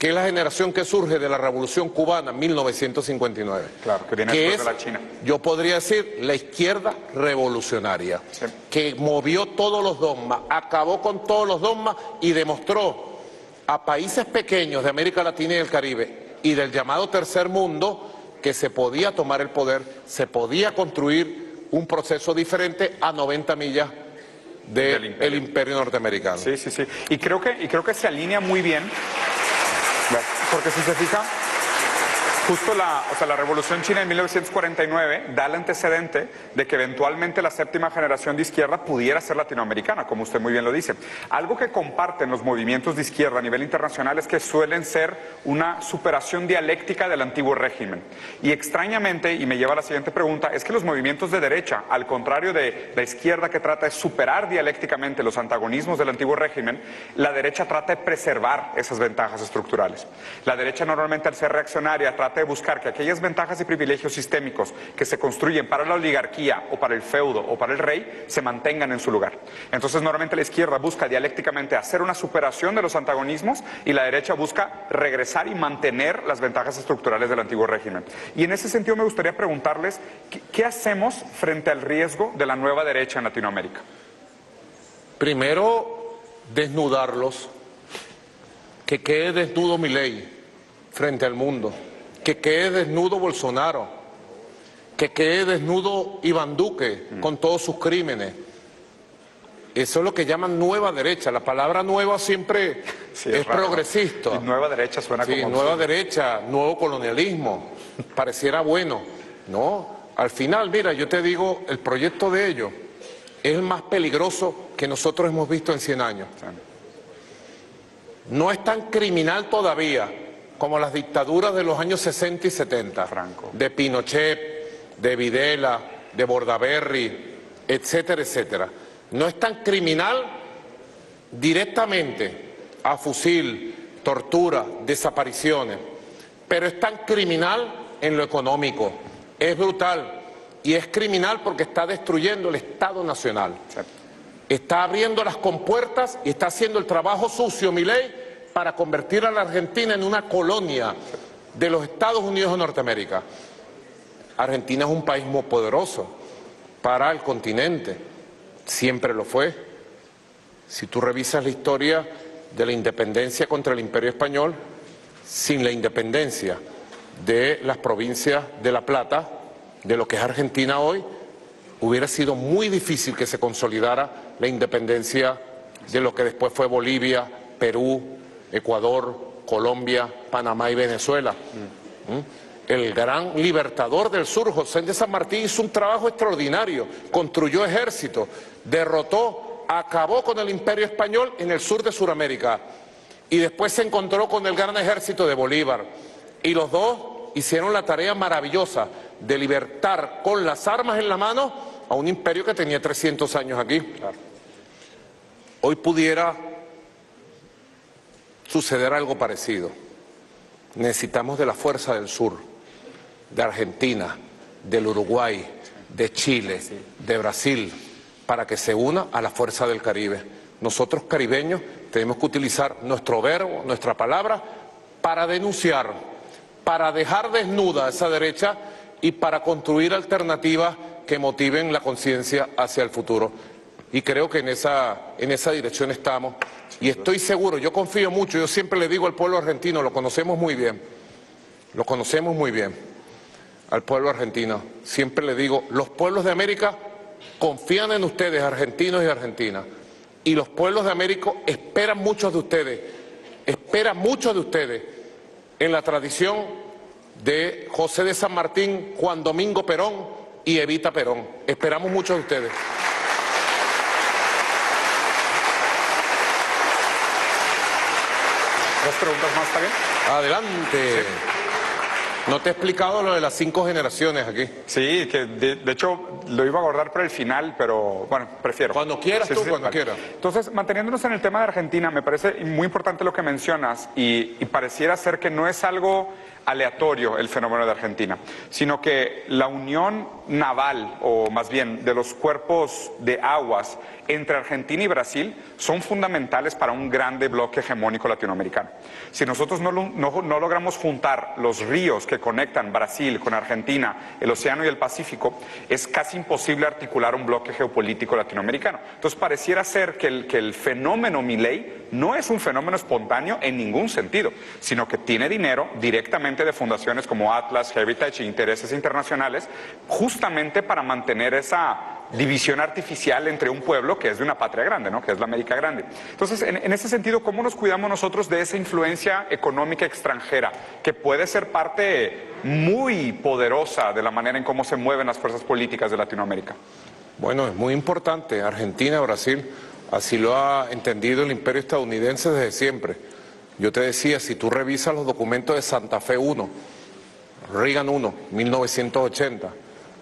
que es la generación que surge de la Revolución Cubana, 1959. Claro, que viene después de la China. Yo podría decir, la izquierda revolucionaria, sí, que movió todos los dogmas, acabó con todos los dogmas y demostró a países pequeños de América Latina y el Caribe y del llamado tercer mundo, que se podía tomar el poder, se podía construir un proceso diferente a 90 millas del imperio norteamericano. Sí, sí, sí. Y creo que se alinea muy bien, porque si se fija, justo la Revolución China de 1949 da el antecedente de que eventualmente la séptima generación de izquierda pudiera ser latinoamericana, como usted muy bien lo dice. Algo que comparten los movimientos de izquierda a nivel internacional es que suelen ser una superación dialéctica del antiguo régimen. Y extrañamente, y me lleva a la siguiente pregunta, es que los movimientos de derecha, al contrario de la izquierda que trata de superar dialécticamente los antagonismos del antiguo régimen, la derecha trata de preservar esas ventajas estructurales. La derecha normalmente, al ser reaccionaria, trata de buscar que aquellas ventajas y privilegios sistémicos que se construyen para la oligarquía o para el feudo o para el rey se mantengan en su lugar. Entonces normalmente la izquierda busca dialécticamente hacer una superación de los antagonismos y la derecha busca regresar y mantener las ventajas estructurales del antiguo régimen. Y en ese sentido me gustaría preguntarles ¿qué hacemos frente al riesgo de la nueva derecha en Latinoamérica? Primero, desnudarlos, que quede desnudo Milei frente al mundo, que quede desnudo Bolsonaro, que quede desnudo Iván Duque con todos sus crímenes. Eso es lo que llaman nueva derecha. La palabra nueva siempre sí, es progresista. Y nueva derecha suena sí, como... nueva derecha, nuevo colonialismo. Pareciera bueno. No, al final, mira, yo te digo, el proyecto de ellos es el más peligroso que nosotros hemos visto en 100 años. No es tan criminal todavía como las dictaduras de los años 60 y 70, Franco, de Pinochet, de Videla, de Bordaberry, etcétera, etcétera. No es tan criminal directamente a fusil, tortura, desapariciones, pero es tan criminal en lo económico, es brutal y es criminal porque está destruyendo el Estado Nacional. Está abriendo las compuertas y está haciendo el trabajo sucio, Milei, para convertir a la Argentina en una colonia de los Estados Unidos de Norteamérica. Argentina es un país muy poderoso para el continente, siempre lo fue. Si tú revisas la historia de la independencia contra el Imperio Español, sin la independencia de las provincias de La Plata, de lo que es Argentina hoy, hubiera sido muy difícil que se consolidara la independencia de lo que después fue Bolivia, Perú, Ecuador, Colombia, Panamá y Venezuela. El gran libertador del sur, José de San Martín, hizo un trabajo extraordinario, construyó ejércitos, derrotó, acabó con el imperio español en el sur de Sudamérica y después se encontró con el gran ejército de Bolívar y los dos hicieron la tarea maravillosa de libertar con las armas en la mano a un imperio que tenía 300 años aquí. Hoy pudiera suceder algo parecido. Necesitamos de la fuerza del sur, de Argentina, del Uruguay, de Chile, de Brasil, para que se una a la fuerza del Caribe. Nosotros caribeños tenemos que utilizar nuestro verbo, nuestra palabra, para denunciar, para dejar desnuda esa derecha y para construir alternativas que motiven la conciencia hacia el futuro. Y creo que en esa dirección estamos. Y estoy seguro, yo confío mucho, yo siempre le digo al pueblo argentino, lo conocemos muy bien, al pueblo argentino. Siempre le digo, los pueblos de América confían en ustedes, argentinos y argentinas. Y los pueblos de América esperan muchos de ustedes, en la tradición de José de San Martín, Juan Domingo Perón y Evita Perón. Esperamos mucho de ustedes. ¿Dos preguntas más también? Adelante. Sí. No te he explicado lo de las 5 generaciones aquí. Sí, que de hecho lo iba a guardar para el final, pero bueno, prefiero. Cuando quieras, sí, tú, sí, cuando quieras. Entonces, manteniéndonos en el tema de Argentina, me parece muy importante lo que mencionas y pareciera ser que no es algo aleatorio el fenómeno de Argentina, sino que la unión naval, o más bien de los cuerpos de aguas entre Argentina y Brasil, son fundamentales para un grande bloque hegemónico latinoamericano. Si nosotros no logramos juntar los ríos que conectan Brasil con Argentina, el océano y el Pacífico, es casi imposible articular un bloque geopolítico latinoamericano. Entonces pareciera ser que el fenómeno Milei no es un fenómeno espontáneo en ningún sentido, sino que tiene dinero directamente de fundaciones como Atlas, Heritage e intereses internacionales, justamente para mantener esa división artificial entre un pueblo que es de una patria grande, ¿no? Que es la América Grande. Entonces, en ese sentido, ¿cómo nos cuidamos nosotros de esa influencia económica extranjera que puede ser parte muy poderosa de la manera en cómo se mueven las fuerzas políticas de Latinoamérica? Bueno, es muy importante. Argentina, Brasil, así lo ha entendido el imperio estadounidense desde siempre. Yo te decía, si tú revisas los documentos de Santa Fe 1, Reagan 1, 1980,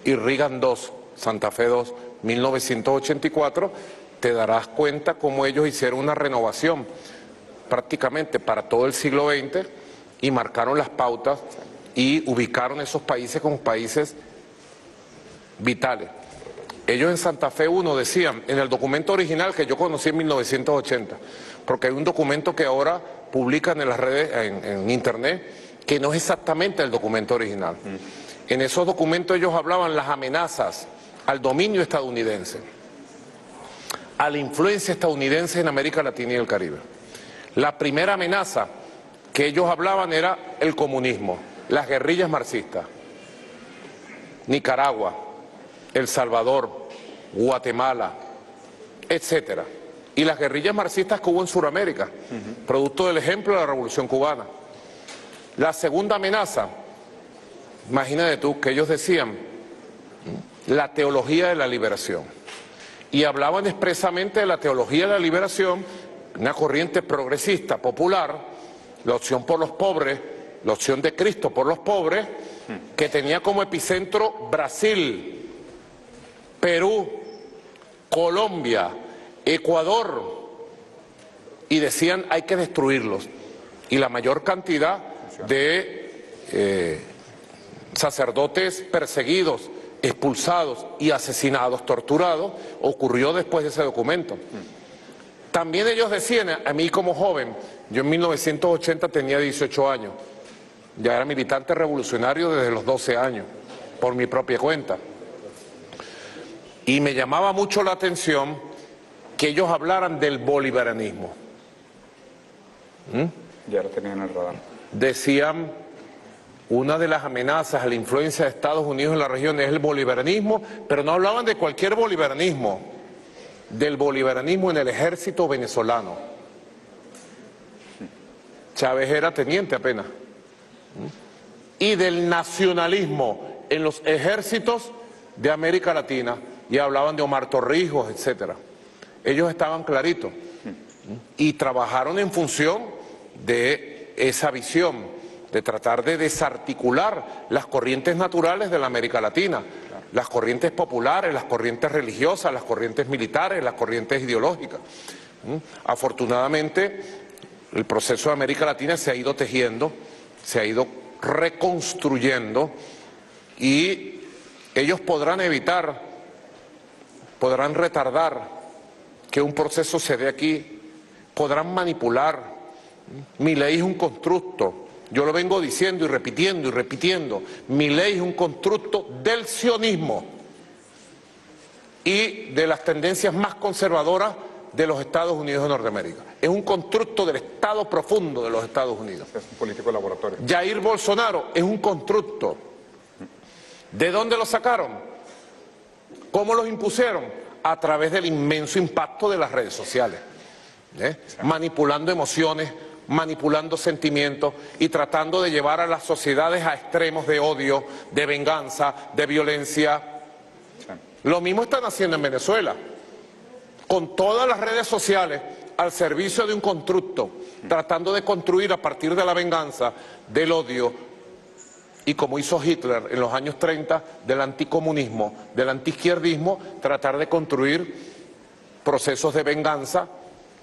y Reagan 2, Santa Fe 2, 1984, te darás cuenta cómo ellos hicieron una renovación prácticamente para todo el siglo XX y marcaron las pautas y ubicaron esos países como países vitales. Ellos en Santa Fe 1 decían, en el documento original que yo conocí en 1980, porque hay un documento que ahora publican en las redes, en internet, que no es exactamente el documento original. En esos documentos ellos hablaban las amenazas al dominio estadounidense, a la influencia estadounidense en América Latina y el Caribe. La primera amenaza que ellos hablaban era el comunismo, las guerrillas marxistas, Nicaragua, El Salvador, Guatemala, etcétera. Y las guerrillas marxistas que hubo en Sudamérica, producto del ejemplo de la Revolución Cubana. La segunda amenaza, imagínate tú, que ellos decían, la teología de la liberación. Y hablaban expresamente de la teología de la liberación, una corriente progresista, popular, la opción por los pobres, la opción de Cristo por los pobres, que tenía como epicentro Brasil, Perú, Colombia, Ecuador, y decían hay que destruirlos. Y la mayor cantidad de sacerdotes perseguidos, expulsados y asesinados, torturados, ocurrió después de ese documento. También ellos decían, a mí como joven, yo en 1980 tenía 18 años, ya era militante revolucionario desde los 12 años, por mi propia cuenta. Y me llamaba mucho la atención que ellos hablaran del bolivarianismo. Ya lo tenían en el radar. Decían Una de las amenazas a la influencia de Estados Unidos en la región es el bolivarianismo, pero no hablaban de cualquier bolivarianismo, del bolivarianismo en el ejército venezolano. Chávez era teniente apenas. Y del nacionalismo en los ejércitos de América Latina, y hablaban de Omar Torrijos, etcétera. Ellos estaban claritos y trabajaron en función de esa visión, de tratar de desarticular las corrientes naturales de la América Latina, las corrientes populares, las corrientes religiosas, las corrientes militares, las corrientes ideológicas. Afortunadamente, el proceso de América Latina se ha ido tejiendo, se ha ido reconstruyendo, y ellos podrán evitar, podrán retardar que un proceso se dé aquí, podrán manipular. Milei es un constructo. Yo lo vengo diciendo y repitiendo y repitiendo. Milei es un constructo del sionismo y de las tendencias más conservadoras de los Estados Unidos de Norteamérica. Es un constructo del Estado profundo de los Estados Unidos. Es un político de laboratorio. Jair Bolsonaro es un constructo. ¿De dónde lo sacaron? ¿Cómo los impusieron? A través del inmenso impacto de las redes sociales. Manipulando emociones, manipulando sentimientos y tratando de llevar a las sociedades a extremos de odio, de venganza, de violencia. Lo mismo están haciendo en Venezuela, con todas las redes sociales al servicio de un constructo, tratando de construir a partir de la venganza, del odio, y como hizo Hitler en los años 30, del anticomunismo, del antiizquierdismo, tratar de construir procesos de venganza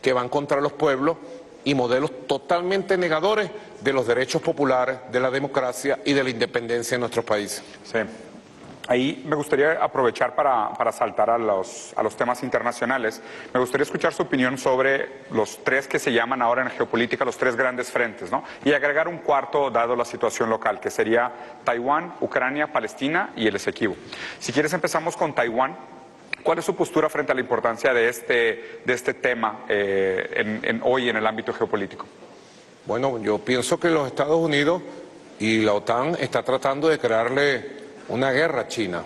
que van contra los pueblos, y modelos totalmente negadores de los derechos populares, de la democracia y de la independencia en nuestros países. Sí. Ahí me gustaría aprovechar para saltar a los temas internacionales. Me gustaría escuchar su opinión sobre los tres que se llaman ahora en geopolítica los tres grandes frentes, ¿no? Y agregar un cuarto dado la situación local, que sería Taiwán, Ucrania, Palestina y el Esequibo. Si quieres empezamos con Taiwán. ¿Cuál es su postura frente a la importancia de este tema hoy en el ámbito geopolítico? Bueno, yo pienso que los Estados Unidos y la OTAN están tratando de crearle una guerra a China.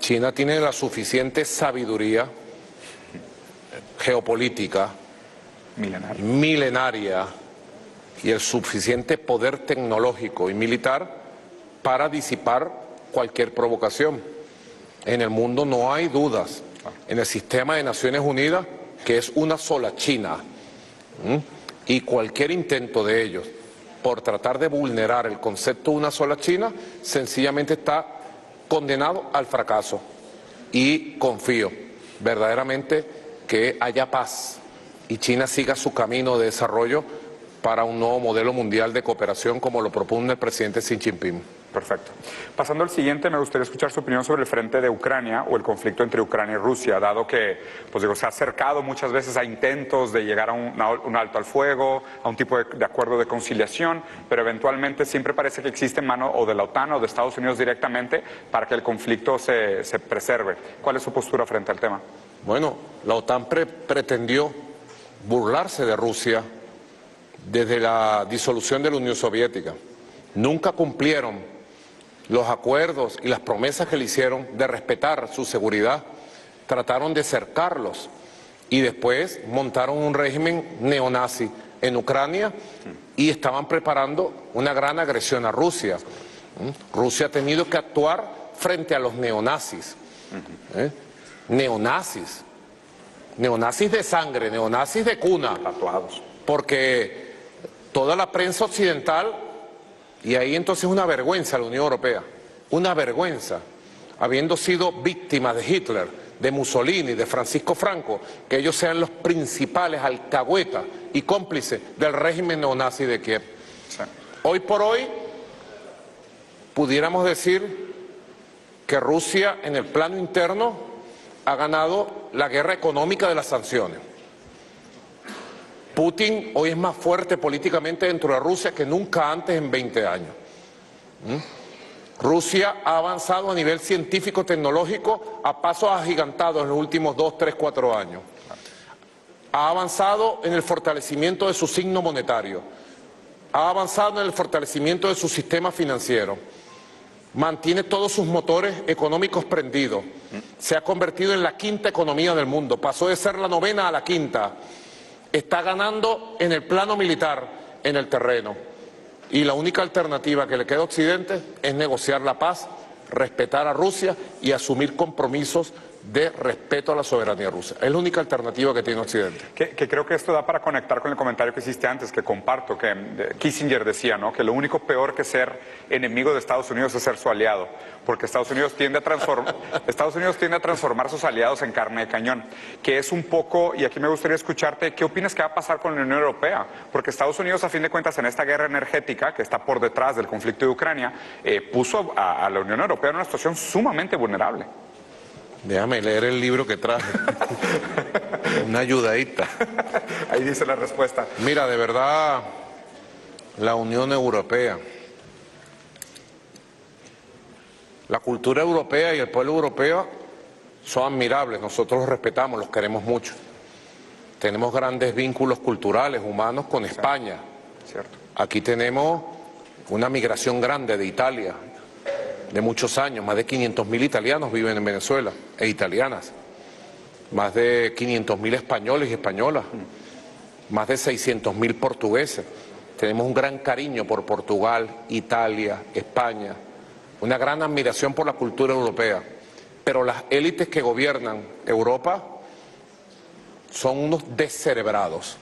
China tiene la suficiente sabiduría geopolítica, milenaria, y el suficiente poder tecnológico y militar para disipar cualquier provocación. En el mundo no hay dudas. En el sistema de Naciones Unidas, que es una sola China, y cualquier intento de ellos por tratar de vulnerar el concepto de una sola China, sencillamente está condenado al fracaso. Y confío verdaderamente que haya paz y China siga su camino de desarrollo para un nuevo modelo mundial de cooperación como lo propone el presidente Xi Jinping. Perfecto. Pasando al siguiente, me gustaría escuchar su opinión sobre el frente de Ucrania o el conflicto entre Ucrania y Rusia, dado que se ha acercado muchas veces a intentos de llegar a un alto al fuego, a un tipo de acuerdo de conciliación, pero eventualmente siempre parece que existe en mano o de la OTAN o de Estados Unidos directamente para que el conflicto se preserve. ¿Cuál es su postura frente al tema? Bueno, la OTAN pretendió burlarse de Rusia desde la disolución de la Unión Soviética. Nunca cumplieron los acuerdos y las promesas que le hicieron de respetar su seguridad. Trataron de cercarlos y después montaron un régimen neonazi en Ucrania y estaban preparando una gran agresión a Rusia. Rusia ha tenido que actuar frente a los neonazis. Neonazis de sangre, neonazis de cuna, tatuados, porque toda la prensa occidental. Y ahí entonces una vergüenza la Unión Europea, una vergüenza, habiendo sido víctimas de Hitler, de Mussolini, de Francisco Franco, que ellos sean los principales alcahuetas y cómplices del régimen neonazi de Kiev. Sí. Hoy por hoy, pudiéramos decir que Rusia en el plano interno ha ganado la guerra económica de las sanciones. Putin hoy es más fuerte políticamente dentro de Rusia que nunca antes en 20 años. Rusia ha avanzado a nivel científico-tecnológico a pasos agigantados en los últimos 2, 3, 4 años. Ha avanzado en el fortalecimiento de su signo monetario. ha avanzado en el fortalecimiento de su sistema financiero, mantiene todos sus motores económicos prendidos, se ha convertido en la quinta economía del mundo, pasó de ser la novena a la quinta, está ganando en el plano militar, en el terreno. Y la única alternativa que le queda a Occidente es negociar la paz, respetar a Rusia y asumir compromisos de respeto a la soberanía rusa. Es la única alternativa que tiene Occidente. Que creo que esto da para conectar con el comentario que hiciste antes, que comparto, que Kissinger decía, ¿no?, que lo único peor que ser enemigo de Estados Unidos es ser su aliado, porque Estados Unidos tiende a transformar sus aliados en carne de cañón, que es un poco, y aquí me gustaría escucharte, ¿qué opinas que va a pasar con la Unión Europea? Porque Estados Unidos, a fin de cuentas, en esta guerra energética que está por detrás del conflicto de Ucrania, puso a la Unión Europea en una situación sumamente vulnerable. Déjame leer el libro que traje. Una ayudadita. Ahí dice la respuesta. Mira, de verdad, la Unión Europea, la cultura europea y el pueblo europeo son admirables. Nosotros los respetamos, los queremos mucho. Tenemos grandes vínculos culturales, humanos con España. Cierto. Aquí tenemos una migración grande de Italia, de muchos años, más de 500.000 italianos viven en Venezuela, e italianas, más de 500.000 españoles y españolas, más de 600.000 portugueses. Tenemos un gran cariño por Portugal, Italia, España, una gran admiración por la cultura europea, pero las élites que gobiernan Europa son unos descerebrados.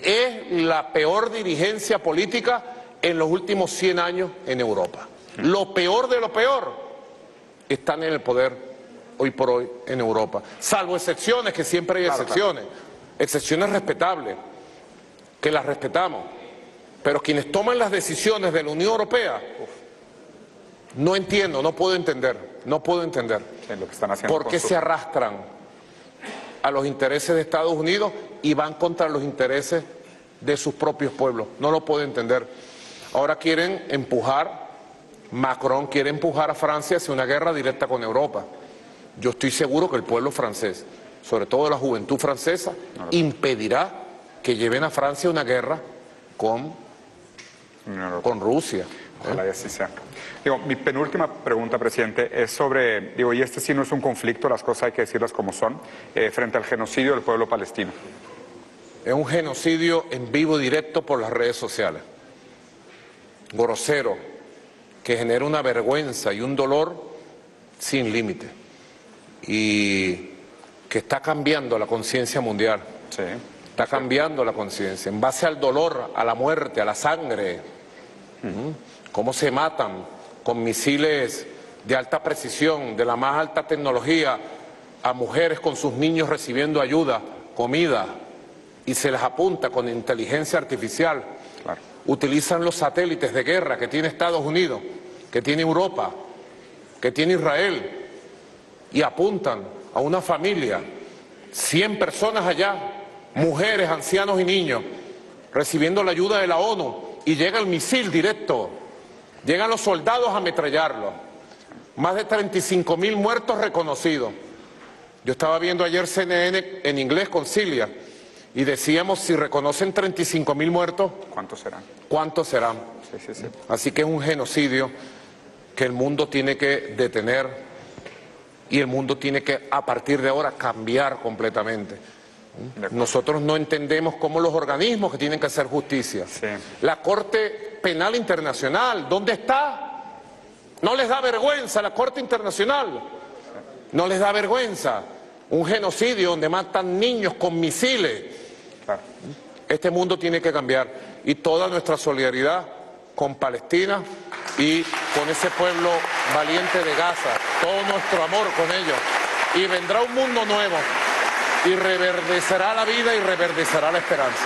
Es la peor dirigencia política en los últimos 100 años en Europa. Lo peor de lo peor están en el poder hoy por hoy en Europa, salvo excepciones, que siempre hay excepciones, excepciones respetables, que las respetamos, pero quienes toman las decisiones de la Unión Europea, no entiendo, no puedo entender lo que están haciendo, porque se arrastran a los intereses de Estados Unidos y van contra los intereses de sus propios pueblos, no lo puedo entender. Ahora quieren empujar, Macron quiere empujar a Francia hacia una guerra directa con Europa. Yo estoy seguro que el pueblo francés, sobre todo la juventud francesa, impedirá que lleven a Francia una guerra con Rusia. Ojalá y así sea. Digo, mi penúltima pregunta, presidente, es sobre, digo, y este sí no es un conflicto, las cosas hay que decirlas como son, frente al genocidio del pueblo palestino. Es un genocidio en vivo directo por las redes sociales. Grosero, que genera una vergüenza y un dolor sin límite, y que está cambiando la conciencia mundial, sí, está cambiando la conciencia, en base al dolor, a la muerte, a la sangre, cómo se matan con misiles de alta precisión, de la más alta tecnología, a mujeres con sus niños recibiendo ayuda, comida, y se las apunta con inteligencia artificial. Claro. Utilizan los satélites de guerra que tiene Estados Unidos, que tiene Europa, que tiene Israel, y apuntan a una familia, 100 personas allá, mujeres, ancianos y niños, recibiendo la ayuda de la ONU, y llega el misil directo, llegan los soldados a ametrallarlo. Más de 35.000 muertos reconocidos. Yo estaba viendo ayer CNN en inglés con Cilia, y decíamos, si reconocen 35.000 muertos, ¿cuántos serán? ¿Cuántos serán? Sí, sí, sí. Así que es un genocidio que el mundo tiene que detener, y el mundo tiene que, a partir de ahora, cambiar completamente. Nosotros no entendemos cómo los organismos que tienen que hacer justicia, sí, la Corte Penal Internacional, ¿dónde está? No les da vergüenza la Corte Internacional, no les da vergüenza un genocidio donde matan niños con misiles. Claro. Este mundo tiene que cambiar, y toda nuestra solidaridad con Palestina y con ese pueblo valiente de Gaza, todo nuestro amor con ellos, y vendrá un mundo nuevo y reverdecerá la vida y reverdecerá la esperanza.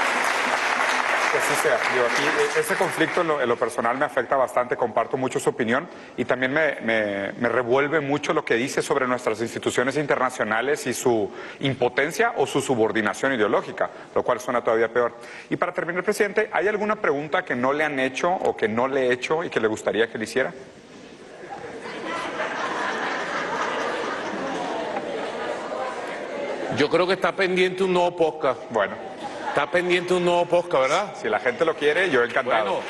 Que así sea. Yo aquí, ese conflicto en lo personal me afecta bastante, comparto mucho su opinión, y también me revuelve mucho lo que dice sobre nuestras instituciones internacionales y su impotencia o su subordinación ideológica, lo cual suena todavía peor. Y para terminar, presidente, ¿hay alguna pregunta que no le han hecho o que no le he hecho y que le gustaría que le hiciera? Yo creo que está pendiente un nuevo podcast. Bueno. Está pendiente un nuevo podcast, ¿verdad? Si la gente lo quiere, yo encantado. Bueno,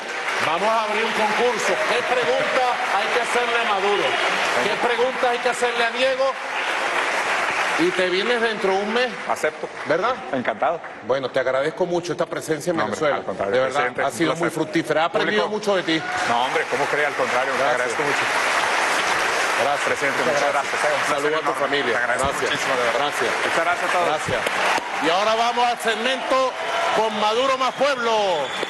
vamos a abrir un concurso. ¿Qué preguntas hay que hacerle a Maduro? ¿Qué preguntas hay que hacerle a Diego? Y te vienes dentro de un mes. Acepto. ¿Verdad? Encantado. Bueno, te agradezco mucho esta presencia en Venezuela. Hombre, de verdad, ha sido muy fructífera. He aprendido mucho de ti. No, hombre, ¿cómo crees? Al contrario, te agradezco mucho. Gracias, presidente. Muchas gracias. Saludos a tu familia. Te agradezco muchísimo, de verdad. Gracias. Muchas gracias a todos. Gracias. Y ahora vamos al segmento Con Maduro Más Pueblo.